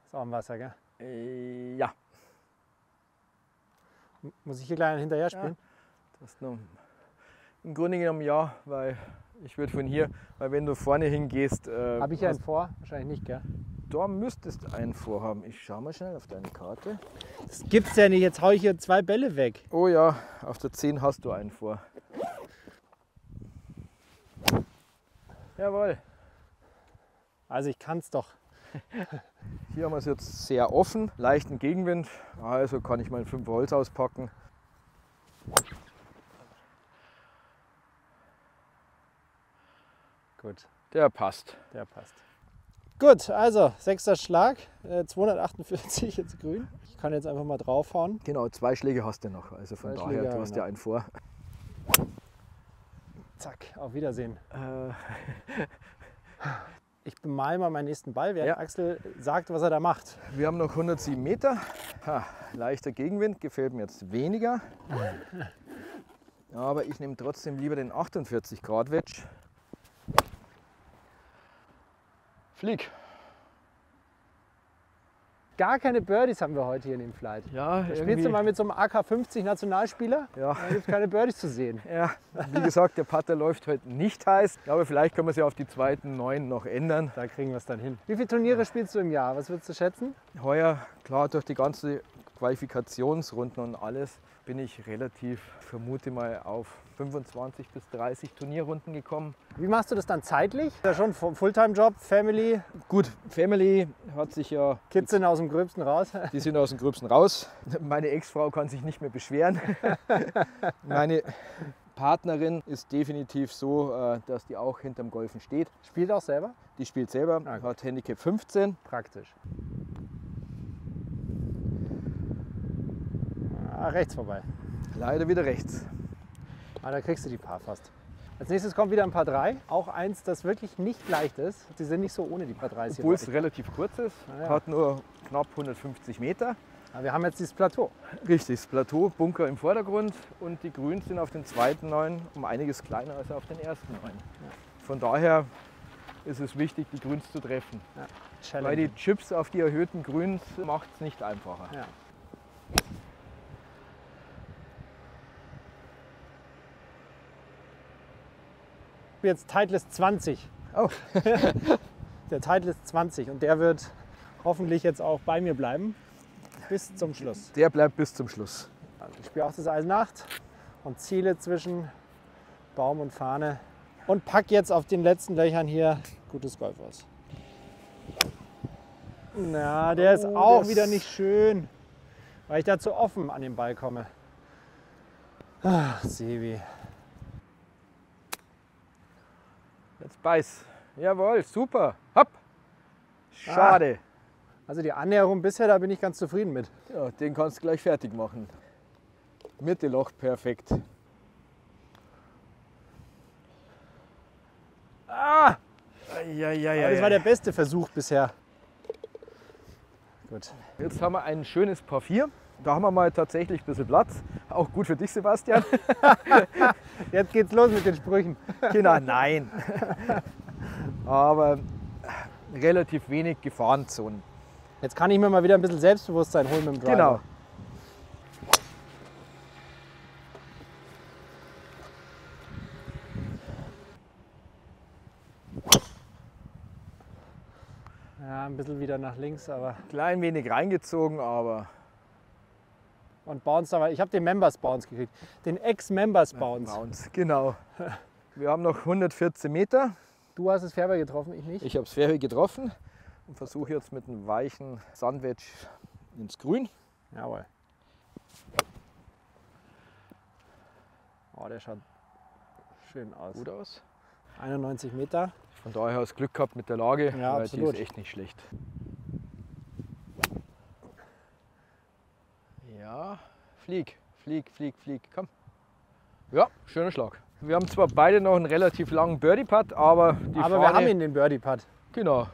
Ist auch im Wasser, gell? Ja. Muss ich hier gleich hinterher spielen? Ja, das ist noch im Grunde genommen ja, weil ich würde von hier, weil wenn du vorne hingehst... Äh, habe ich einen vor? Wahrscheinlich nicht, gell? Da müsstest du einen vorhaben. Ich schaue mal schnell auf deine Karte. Das gibt's ja nicht, jetzt haue ich hier zwei Bälle weg. Oh ja, auf der zehn hast du einen vor. Jawohl. Also ich kann es doch. Hier haben wir es jetzt sehr offen, leichten Gegenwind, also kann ich mein fünf Holz auspacken. Gut. Der passt. Der passt. Gut, also sechster Schlag, äh, zweihundertachtundvierzig jetzt grün. Ich kann jetzt einfach mal draufhauen. Genau, zwei Schläge hast du noch, also von zwei daher, Schläge, du hast ja einen vor. Zack, auf Wiedersehen. Äh. Ich bemal mal meinen nächsten Ball, während ja. Axel sagt, was er da macht. Wir haben noch hundertsieben Meter. Ha, leichter Gegenwind, gefällt mir jetzt weniger. Aber ich nehme trotzdem lieber den achtundvierzig Grad Wedge. Flieg. Gar keine Birdies haben wir heute hier in dem Flight. Ja, da spielst du mal mit so einem A K fünfzig Nationalspieler? Ja. Da gibt es keine Birdies zu sehen. Ja, wie gesagt, der Putter läuft heute nicht heiß. Aber vielleicht können wir es ja auf die zweiten neun noch ändern. Da kriegen wir es dann hin. Wie viele Turniere spielst du im Jahr? Was würdest du schätzen? Heuer, klar, durch die ganze Qualifikationsrunden und alles bin ich relativ, vermute mal, auf fünfundzwanzig bis dreißig Turnierrunden gekommen. Wie machst du das dann zeitlich? Ja, schon Fulltime-Job, Family? Gut, Family hat sich ja... Kids sind aus dem Gröbsten raus. Die sind aus dem Gröbsten raus. Meine Ex-Frau kann sich nicht mehr beschweren. Meine Partnerin ist definitiv so, dass die auch hinterm Golfen steht. Spielt auch selber? Die spielt selber, okay. Hat Handicap fünfzehn. Praktisch. Ah, rechts vorbei. Leider wieder rechts. Ah, da kriegst du die Paar fast. Als nächstes kommt wieder ein Paar drei. Auch eins, das wirklich nicht leicht ist. Sie sind nicht so ohne die Paar drei. Obwohl es relativ kurz ist. Ah, ja. Hat nur knapp hundertfünfzig Meter. Aber wir haben jetzt dieses Plateau. Richtig, das Plateau, Bunker im Vordergrund. Und die Grüns sind auf den zweiten Neun um einiges kleiner als auf den ersten Neun. Ja. Von daher ist es wichtig, die Grüns zu treffen. Ja. Weil die Chips auf die erhöhten Grüns macht es nicht einfacher. Ja. Ich bin jetzt Titleist zwanzig. Oh. Der Titleist zwanzig und der wird hoffentlich jetzt auch bei mir bleiben bis zum Schluss. Der bleibt bis zum Schluss. Ich spiele auch das Eisen acht und ziele zwischen Baum und Fahne und pack jetzt auf den letzten Löchern hier gutes Golf aus. Na, der oh, ist auch wieder nicht schön, weil ich da zu offen an den Ball komme. Ach, Sebi. Jetzt beiß. Jawohl, super. Hopp. Schade. Ah, also die Annäherung bisher, da bin ich ganz zufrieden mit. Ja, den kannst du gleich fertig machen. Mittelloch, perfekt. Ah! Ja, ja, ja, das war der beste Versuch bisher. Gut. Jetzt haben wir ein schönes Paar vier. Da haben wir mal tatsächlich ein bisschen Platz. Auch gut für dich, Sebastian. Jetzt geht's los mit den Sprüchen. Genau, nein. Aber relativ wenig Gefahrenzonen. Jetzt kann ich mir mal wieder ein bisschen Selbstbewusstsein holen mit dem Driver. Genau. Ja, ein bisschen wieder nach links, aber... Klein wenig reingezogen, aber... Und Bounce, aber ich habe den Members Bounce gekriegt, den Ex-Members Bounce. Bounce. Genau. Wir haben noch hundertvierzehn Meter. Du hast das Fairway getroffen, ich nicht. Ich habe das Fairway getroffen und versuche jetzt mit einem weichen Sandwedge ins Grün. Jawohl. Oh, der schaut schön aus. Gut aus. einundneunzig Meter. Von daher hast du Glück gehabt mit der Lage, ja, weil absolut. Die ist echt nicht schlecht. Ja, flieg, flieg, flieg, flieg, komm. Ja, schöner Schlag. Wir haben zwar beide noch einen relativ langen Birdie-Putt, aber die Aber Fahne... wir haben ihn, den Birdie-Putt. Genau.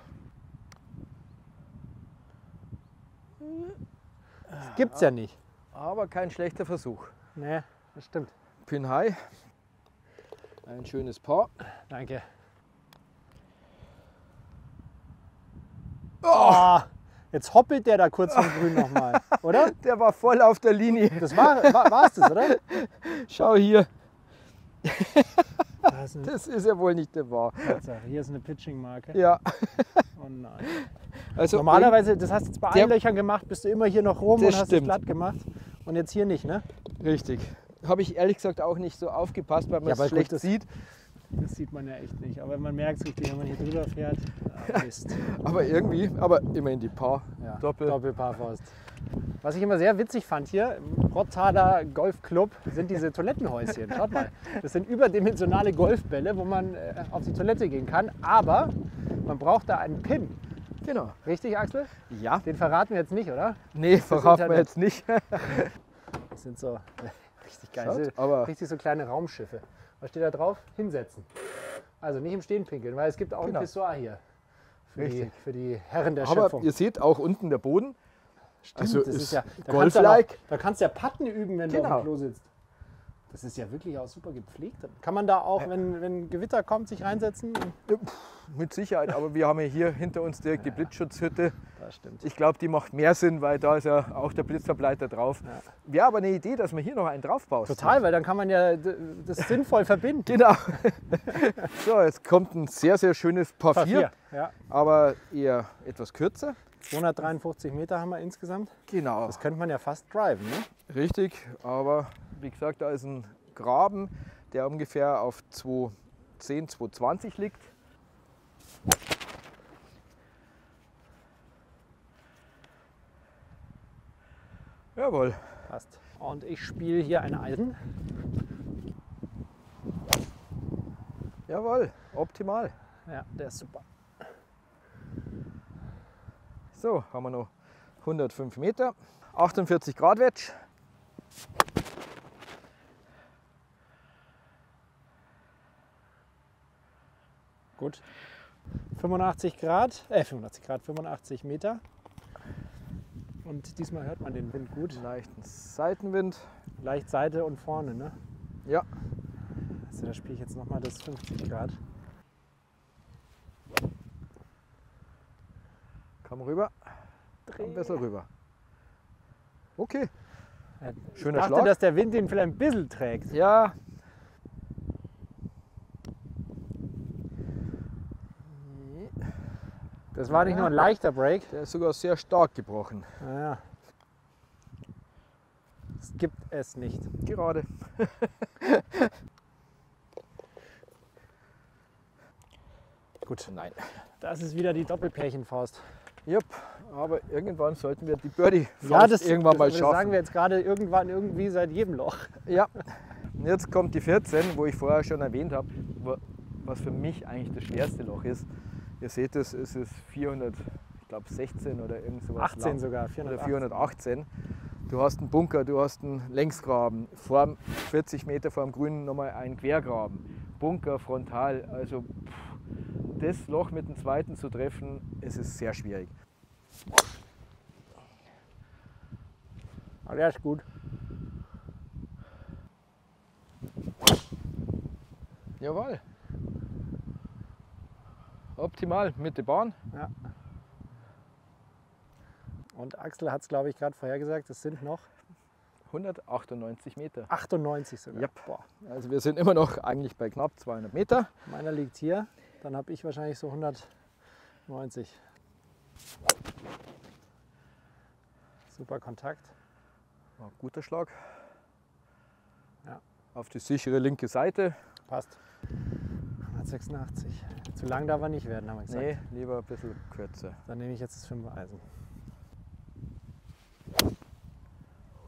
Das gibt's ja nicht. Aber kein schlechter Versuch. Nee, das stimmt. Pin High. Ein schönes Paar. Danke. Oh! Jetzt hoppelt der da kurz vom Grün nochmal, oder? Der war voll auf der Linie. Das war war's das, oder? Schau hier. Das ist, das ist ja wohl nicht der wahr. Hier ist eine Pitching-Marke. Ja. Oh nein. Also normalerweise, das hast du jetzt bei allen Löchern gemacht, bist du immer hier noch rum und hast es glatt gemacht. Und jetzt hier nicht, ne? Richtig. Habe ich ehrlich gesagt auch nicht so aufgepasst, weil man es ja, schlecht sieht. Das sieht man ja echt nicht, aber man merkt es richtig, wenn man hier drüber fährt. Ah, Mist. Aber irgendwie, aber immerhin die Paar, ja, Doppel. Doppel-Paar-Faust. Was ich immer sehr witzig fand hier, im Rottaler Golfclub sind diese Toilettenhäuschen. Schaut mal, das sind überdimensionale Golfbälle, wo man äh, auf die Toilette gehen kann, aber man braucht da einen Pin. Genau. Richtig, Axel? Ja. Den verraten wir jetzt nicht, oder? Nee, verraten wir jetzt nicht. Das sind so richtig geil, Schaut, aber richtig so kleine Raumschiffe. Was steht da drauf? Hinsetzen. Also nicht im Stehen pinkeln, weil es gibt auch genau. ein Pissoir hier für die, für die Herren der aber Schöpfung. Aber ihr seht auch unten der Boden. Stimmt, also das ist, ist ja Golf-like. Da kannst du ja Patten üben, wenn genau. du auf dem Klo sitzt. Das ist ja wirklich auch super gepflegt. Kann man da auch, wenn, wenn Gewitter kommt, sich reinsetzen? Ja, mit Sicherheit, aber wir haben ja hier hinter uns direkt ja, die Blitzschutzhütte. Das stimmt. Ich glaube, die macht mehr Sinn, weil da ist ja auch der Blitzverbleiter drauf. Ja. Wäre aber eine Idee, dass man hier noch einen drauf baut. Total, weil dann kann man ja das sinnvoll verbinden. Genau. So, jetzt kommt ein sehr, sehr schönes Par vier, ja. aber eher etwas kürzer. zweihundertdreiundfünfzig Meter haben wir insgesamt. Genau. Das könnte man ja fast driven, ne? Richtig, aber wie gesagt, da ist ein Graben, der ungefähr auf zwei zehn, zwei zwanzig liegt. Jawohl. Passt. Und ich spiele hier ein Eisen. Jawohl, optimal. Ja, der ist super. So, haben wir noch hundertfünf Meter, achtundvierzig Grad Wedge. Gut, fünfundachtzig Grad, äh fünfundachtzig Grad, fünfundachtzig Meter. Und diesmal hört man den Wind gut. Leichten Seitenwind. Leicht Seite und vorne, ne? Ja. Also da spiele ich jetzt nochmal das fünfzig Grad. Komm rüber, komm besser rüber. Okay, schöner Schlag. Ich dachte, dass der Wind den vielleicht ein bisschen trägt. Ja. Das war nicht nur ein leichter Break. Der ist sogar sehr stark gebrochen. Ja. Es gibt es nicht. Gerade. Gut, nein. Das ist wieder die Doppelpärchenfaust. Jupp, aber irgendwann sollten wir die Birdie ja, das, irgendwann das, mal schaffen. Das sagen wir jetzt gerade irgendwann irgendwie seit jedem Loch. Ja, und jetzt kommt die vierzehn, wo ich vorher schon erwähnt habe, was für mich eigentlich das schwerste Loch ist. Ihr seht es, es ist vierhundertsechzehn oder irgend sowas. achtzehn lang, sogar, vierhundertachtzehn. Du hast einen Bunker, du hast einen Längsgraben, vorm, vierzig Meter vor dem Grünen nochmal einen Quergraben, Bunker, frontal, also pff. Das Loch mit dem zweiten zu treffen, es ist sehr schwierig. Aber der ist gut. Jawohl. Optimal mit der Bahn. Ja. Und Axel hat es, glaube ich, gerade vorher gesagt, es sind noch hundertachtundneunzig Meter. achtundneunzig sogar. Yep. Boah. Also wir sind immer noch eigentlich bei knapp zweihundert Meter. Meiner liegt hier. Dann habe ich wahrscheinlich so hundertneunzig. Super Kontakt. War ein guter Schlag. Ja. Auf die sichere linke Seite. Passt. hundertsechsundachtzig. Zu lang darf er nicht werden, haben wir gesagt. Nee, lieber ein bisschen kürzer. Dann nehme ich jetzt das fünfer Eisen.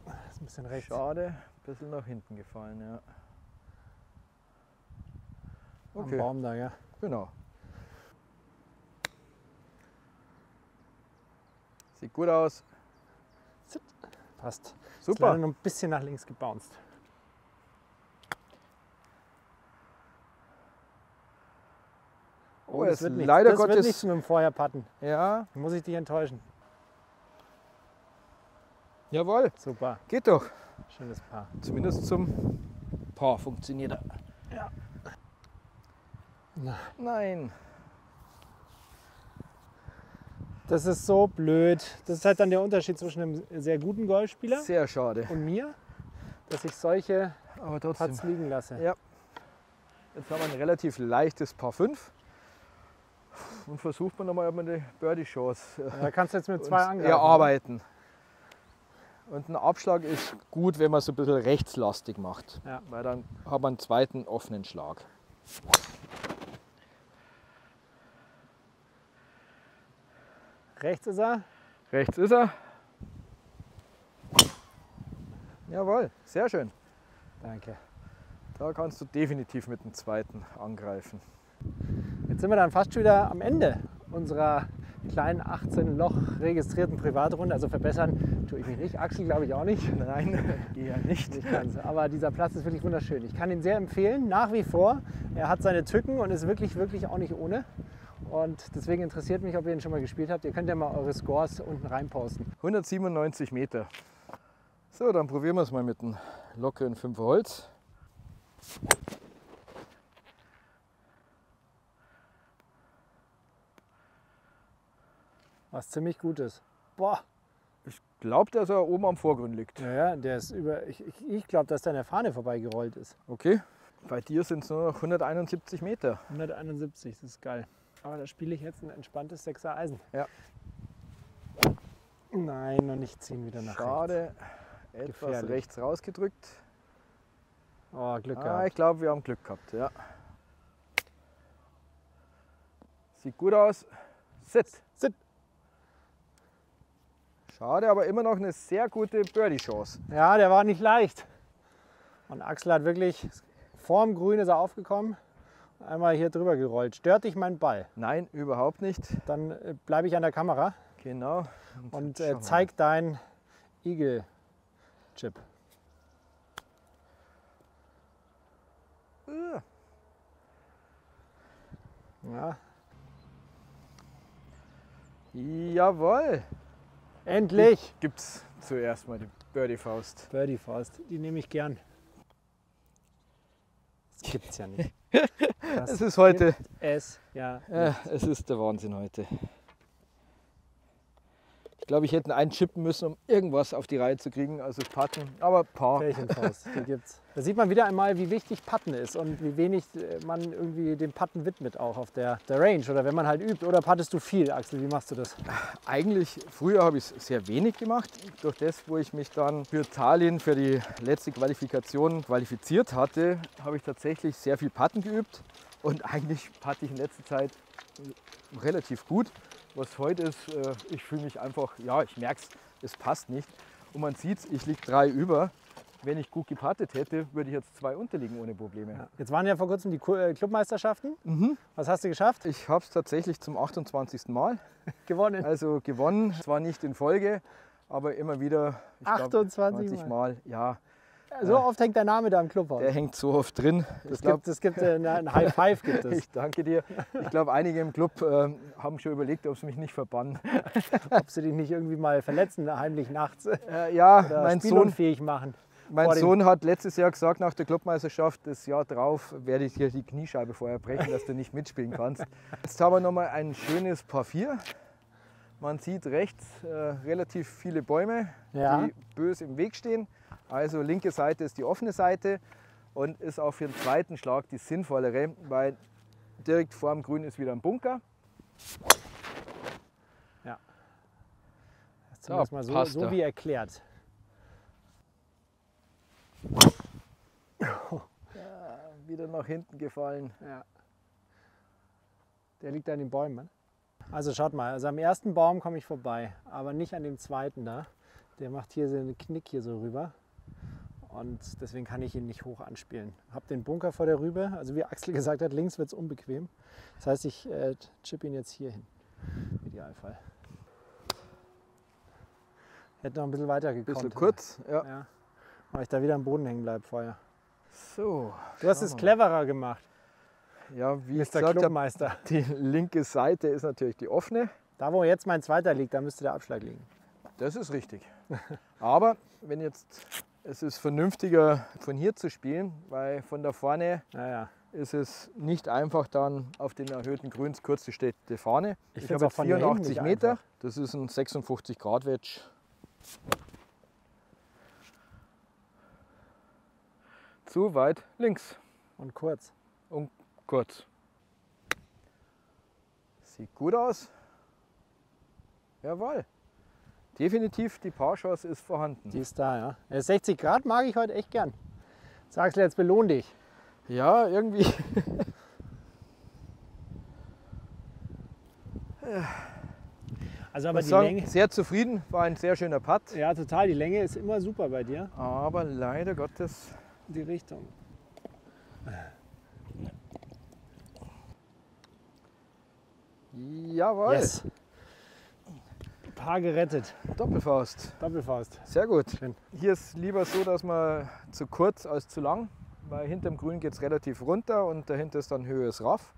Das ist ein bisschen rechts. Schade, ein bisschen nach hinten gefallen, ja. Okay. Am Baum da, ja. Genau. Sieht gut aus. Passt. Super. Ist noch ein bisschen nach links gebounced. Oh, das, oh, das wird nichts. Leider das Gottes wird nichts mit dem Vorherpatten. Ja. Muss ich dich enttäuschen. Jawohl. Super. Geht doch. Schönes Paar. Zumindest zum Paar funktioniert er. Ja. Nein. Das ist so blöd. Das ist halt dann der Unterschied zwischen einem sehr guten Golfspieler sehr schade. Und mir, dass ich solche aber trotzdem Putts liegen lasse. Ja. Jetzt haben wir ein relativ leichtes Par fünf und versucht man nochmal eine Birdie-Chance. Da ja, kannst du jetzt mit zwei angreifen. Erarbeiten. Und ein Abschlag ist gut, wenn man so ein bisschen rechtslastig macht, ja. Weil dann hat man einen zweiten offenen Schlag. Rechts ist er. Rechts ist er. Jawohl, sehr schön. Danke. Da kannst du definitiv mit dem zweiten angreifen. Jetzt sind wir dann fast schon wieder am Ende unserer kleinen achtzehn Loch registrierten Privatrunde. Also verbessern tue ich mich nicht. Axel glaube ich auch nicht. Nein, eher nicht. nicht ganz. Aber dieser Platz ist wirklich wunderschön. Ich kann ihn sehr empfehlen, nach wie vor. Er hat seine Tücken und ist wirklich, wirklich auch nicht ohne. Und deswegen interessiert mich, ob ihr ihn schon mal gespielt habt. Ihr könnt ja mal eure Scores unten rein posten. hundertsiebenundneunzig Meter. So, dann probieren wir es mal mit einem lockeren Fünferholz. Was ziemlich gut ist. Boah! Ich glaube, dass er oben am Vorgrund liegt. Naja, der ist über. Ich, ich, ich glaube, dass der an der Fahne vorbeigerollt ist. Okay. Bei dir sind es nur noch hunderteinundsiebzig Meter. hunderteinundsiebzig, das ist geil. Aber da spiele ich jetzt ein entspanntes Sechser Eisen. Ja. Nein, und ich ziehe wieder nach Schade. Rechts. Etwas Gefährlich. Rechts rausgedrückt. Oh, Glück gehabt. Ah, ich glaube, wir haben Glück gehabt, ja. Sieht gut aus. Sit. Sit. Schade, aber immer noch eine sehr gute Birdie-Chance. Ja, der war nicht leicht. Und Axel hat wirklich, vorm Grün ist er aufgekommen, einmal hier drüber gerollt. Stört dich mein Ball? Nein, überhaupt nicht. Dann bleibe ich an der Kamera. Genau. Und, und äh, zeig dein Eagle-Chip. Ja. Jawohl. Endlich! Gibt's zuerst mal die Birdie-Faust. Birdie-Faust, die nehme ich gern. Das gibt's ja nicht. Das es ist heute. Es, ja, ja, es ist der Wahnsinn heute. Ich glaube, ich hätte einen chippen müssen, um irgendwas auf die Reihe zu kriegen, also Patten, aber Paar. Pärchenfaust, die gibt's. Da sieht man wieder einmal, wie wichtig Patten ist und wie wenig man irgendwie dem Patten widmet auch auf der, der Range oder wenn man halt übt. Oder pattest du viel, Axel? Wie machst du das? Eigentlich, früher habe ich es sehr wenig gemacht. Durch das, wo ich mich dann für Tallinn, für die letzte Qualifikation qualifiziert hatte, habe ich tatsächlich sehr viel Patten geübt. Und eigentlich patte ich in letzter Zeit relativ gut. Was heute ist, ich fühle mich einfach, ja, ich merke es, es passt nicht. Und man sieht es, ich liege drei über. Wenn ich gut gepattet hätte, würde ich jetzt zwei unterliegen ohne Probleme. Ja. Jetzt waren ja vor kurzem die Clubmeisterschaften. Mhm. Was hast du geschafft? Ich habe es tatsächlich zum achtundzwanzigsten Mal gewonnen. Also gewonnen, zwar nicht in Folge, aber immer wieder. Ich achtundzwanzig glaub, Mal. Mal. Ja. So ja. Oft hängt der Name da im Clubhaus. Der hängt so oft drin. Es gibt, es gibt äh, ein High Five. Gibt es. Ich danke dir. Ich glaube, einige im Club äh, haben schon überlegt, ob sie mich nicht verbannen. Ob sie dich nicht irgendwie mal verletzen, heimlich nachts. Äh, ja, oder mein spielunfähig Sohn, machen. Mein Sohn hat letztes Jahr gesagt, nach der Clubmeisterschaft, das Jahr drauf werde ich dir die Kniescheibe vorher brechen, dass du nicht mitspielen kannst. Jetzt haben wir nochmal ein schönes Par vier. Man sieht rechts äh, relativ viele Bäume, ja, die böse im Weg stehen. Also linke Seite ist die offene Seite und ist auch für den zweiten Schlag die sinnvollere, weil direkt vor dem Grün ist wieder ein Bunker. Ja, das ist zumindest mal so, so wie erklärt. Ja, wieder nach hinten gefallen. Ja. Der liegt an den Bäumen. Also schaut mal, also am ersten Baum komme ich vorbei, aber nicht an dem zweiten da. Der macht hier so einen Knick hier so rüber. Und deswegen kann ich ihn nicht hoch anspielen. Hab den Bunker vor der Rübe. Also wie Axel gesagt hat, links wird es unbequem. Das heißt, ich äh, chip ihn jetzt hier hin. Im Idealfall. Hätte noch ein bisschen weiter gekonnt. Bisschen kurz, ja. ja. Weil ich da wieder am Boden hängen bleibe vorher. So. Du hast es cleverer gemacht. Ja, wie ich gesagt habe, die linke Seite ist natürlich die offene. Da, wo jetzt mein zweiter liegt, da müsste der Abschlag liegen. Das ist richtig. Aber wenn jetzt... Es ist vernünftiger, von hier zu spielen, weil von da vorne ja, ja. ist es nicht einfach, dann auf den erhöhten Grüns kurz die stehende Fahne. Ich, ich habe jetzt vierundachtzig Meter. Einfach. Das ist ein sechsundfünfzig Grad Wedge. Zu weit links. Und kurz. Und kurz. Sieht gut aus. Jawohl. Definitiv, die Paar-Chance ist vorhanden. Die ist da, ja. sechzig Grad mag ich heute echt gern. Sagst du, jetzt belohn dich. Ja, irgendwie. Also aber die Länge, sehr zufrieden, war ein sehr schöner Putt. Ja, total. Die Länge ist immer super bei dir. Aber leider Gottes die Richtung. Jawohl. Yes. Paar gerettet. Doppelfaust. Doppelfaust. Sehr gut. Schön. Hier ist lieber so, dass man zu kurz als zu lang, weil hinterm Grün geht es relativ runter und dahinter ist dann höheres Raff.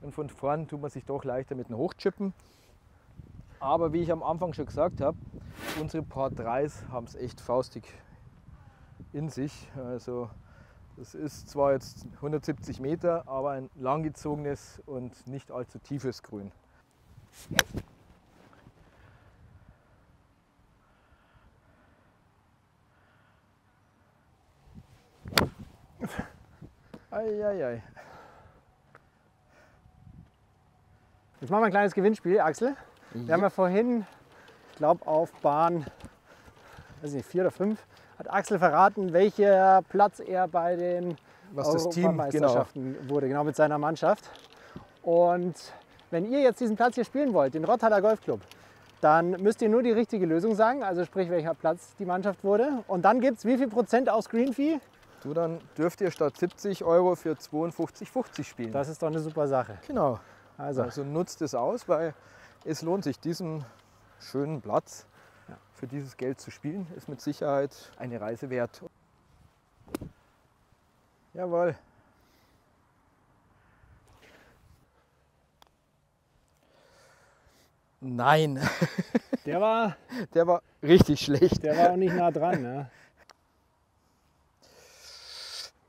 Und von vorn tut man sich doch leichter mit dem Hochchippen. Aber wie ich am Anfang schon gesagt habe, unsere Par drei haben es echt faustig in sich. Also das ist zwar jetzt hundertsiebzig Meter, aber ein langgezogenes und nicht allzu tiefes Grün. Eieiei. Ei, ei. Jetzt machen wir ein kleines Gewinnspiel, Axel. Wir haben ja vorhin, ich glaube auf Bahn, weiß nicht, vier oder fünf, hat Axel verraten, welcher Platz er bei den Europameisterschaften genau. wurde, genau mit seiner Mannschaft. Und wenn ihr jetzt diesen Platz hier spielen wollt, den Rottaler Golfclub, dann müsst ihr nur die richtige Lösung sagen, also sprich, welcher Platz die Mannschaft wurde. Und dann gibt es wie viel Prozent aufs Greenfee? Du, dann dürft ihr statt siebzig Euro für zweiundfünfzig Euro fünfzig spielen. Das ist doch eine super Sache. Genau. Also, also nutzt es aus, weil es lohnt sich, diesen schönen Platz für dieses Geld zu spielen, ist mit Sicherheit eine Reise wert. Jawohl. Nein. Der war, der war richtig schlecht. Der war auch nicht nah dran. Ne?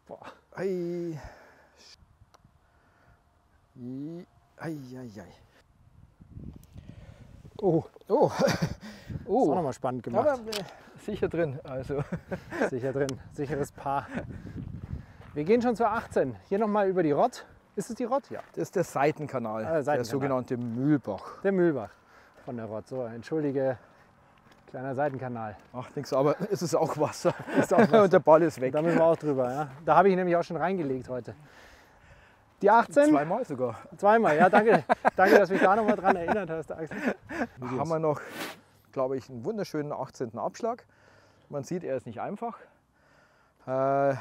Boah. Ei. Ei, ei, ei. Oh, oh, oh. Das ist auch nochmal spannend gemacht. Aber sicher drin, also. Sicher drin, sicheres Paar. Wir gehen schon zur achtzehn. Hier nochmal über die Rott. Ist es die Rott? Ja. Das ist der Seitenkanal, ah, der, Seitenkanal. Der sogenannte Mühlbach. Der Mühlbach von der Rott. So, entschuldige, kleiner Seitenkanal. Ach, nichts, aber es ist auch Wasser. Ist auch Wasser. Und der Ball ist weg. Da müssen wir auch drüber, ja. Da habe ich nämlich auch schon reingelegt heute. Die achtzehn? Zweimal sogar. Zweimal, ja, danke, danke, dass mich da nochmal dran erinnert hast, Axel. Da haben wir noch, glaube ich, einen wunderschönen achtzehnten Abschlag. Man sieht, er ist nicht einfach. Äh,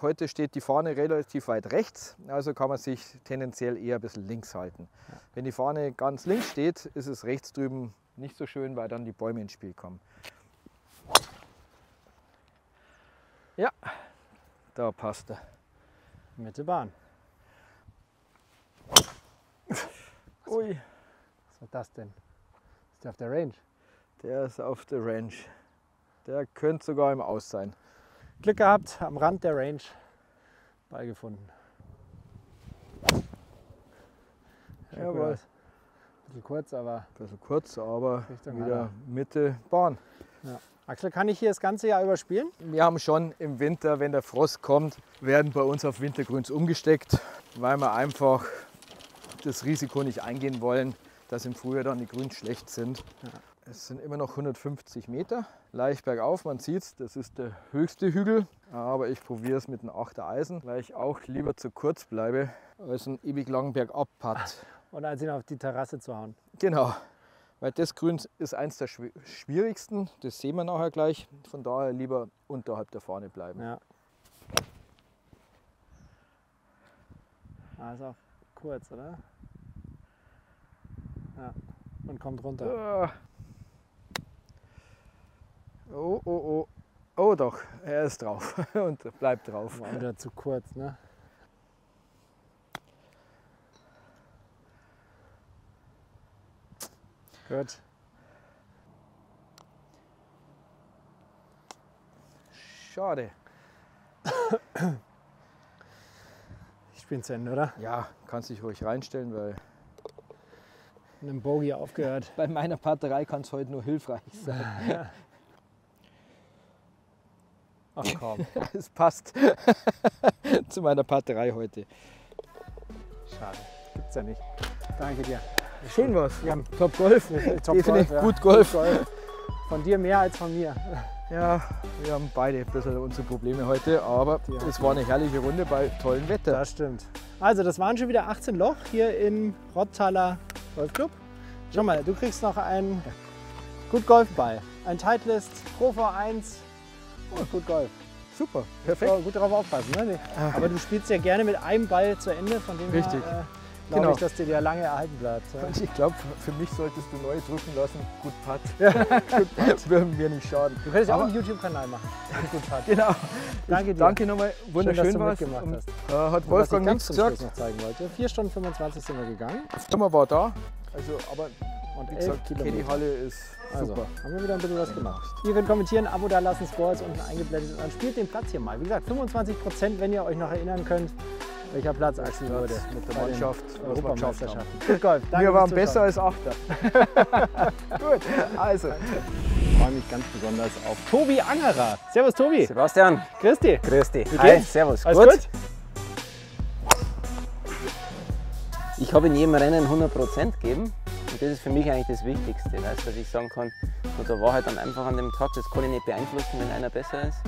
heute steht die Fahne relativ weit rechts, also kann man sich tendenziell eher ein bisschen links halten. Wenn die Fahne ganz links steht, ist es rechts drüben nicht so schön, weil dann die Bäume ins Spiel kommen. Ja, da passt er. Mitte Bahn. Ui. Was war das denn? Ist der auf der Range? Der ist auf der Range. Der könnte sogar im Aus sein. Glück gehabt, am Rand der Range Ball gefunden. Jawohl. Ein bisschen kurz, aber. Ein bisschen kurz, aber Richtung wieder Mitte Bahn. Ja. Axel, kann ich hier das ganze Jahr über spielen? Wir haben schon im Winter, wenn der Frost kommt, werden bei uns auf Wintergrüns umgesteckt, weil wir einfach das Risiko nicht eingehen wollen, dass im Frühjahr dann die Grüns schlecht sind. Ja. Es sind immer noch hundertfünfzig Meter, leicht bergauf, man sieht es, das ist der höchste Hügel, aber ich probiere es mit einem achter Eisen, weil ich auch lieber zu kurz bleibe, als einen ewig langen Bergab-Putt. Und als ihn auf die Terrasse zu hauen. Genau, weil das Grün ist eins der schwierigsten, das sehen wir nachher gleich, von daher lieber unterhalb der Fahne bleiben. Ja. Also kurz, oder? Ja, und kommt runter. Oh, oh, oh. Oh doch, er ist drauf und bleibt drauf. War wieder zu kurz, ne? Gut. Schade. Ich spiele zu Ende, oder? Ja, kannst dich ruhig reinstellen, weil einem Bogey aufgehört. Bei meiner Part drei kann es heute nur hilfreich sein. Ja. Ach komm, es passt zu meiner Part drei heute. Schade, gibt's ja nicht. Danke dir. Schön was. Ja, Top Golf. Top Golf, ja. Gut Golf. Gut Golf. Von dir mehr als von mir. Ja, wir haben beide ein bisschen unsere Probleme heute, aber es war eine herrliche Runde bei tollem Wetter. Das stimmt. Also das waren schon wieder achtzehn Loch hier im Rottaler Golfclub. Schau mal, du kriegst noch einen Gut Golf-Ball. Ein Titleist Pro V eins. Oh, Gut Golf. Super, perfekt. So, gut darauf aufpassen. Ne? Aber du spielst ja gerne mit einem Ball zu Ende, von dem Richtig. Her, äh, glaube genau. ich, dass dir der lange erhalten bleibt. Ja. Und ich glaube, für mich solltest du neu drücken lassen, Gut Putt. Ja. Gut Putt. Würde mir nicht schaden. Du könntest ja auch einen YouTube-Kanal machen. Gut Putt. Genau. Danke dir. Danke nochmal, wunderschön, schön, dass du mitgemacht und, hast. Äh, hat Wolfgang Mietz gesagt. Noch zeigen wollte. vier Stunden fünfundzwanzig sind wir gegangen. Das Sommer war da, also aber... Und wie gesagt, die Halle ist super. Also, haben wir wieder ein bisschen was gemacht. Ihr könnt kommentieren, Abo da lassen, Score ist unten eingeblendet und dann spielt den Platz hier mal. Wie gesagt, fünfundzwanzig Prozent, wenn ihr euch noch erinnern könnt, welcher Platz Axel wurde mit der Mannschaft Europameisterschaften. Gut Golf, danke. Wir waren besser als Achter. Gut, also. Ich freue mich ganz besonders auf Tobi Angerer. Servus Tobi. Sebastian. Grüß dich. Grüß dich. Hi, servus. Alles gut? gut? Ich habe in jedem Rennen hundert Prozent gegeben. Und das ist für mich eigentlich das Wichtigste, weißt, dass ich sagen kann, und da war halt dann einfach an dem Tag, das kann ich nicht beeinflussen, wenn einer besser ist.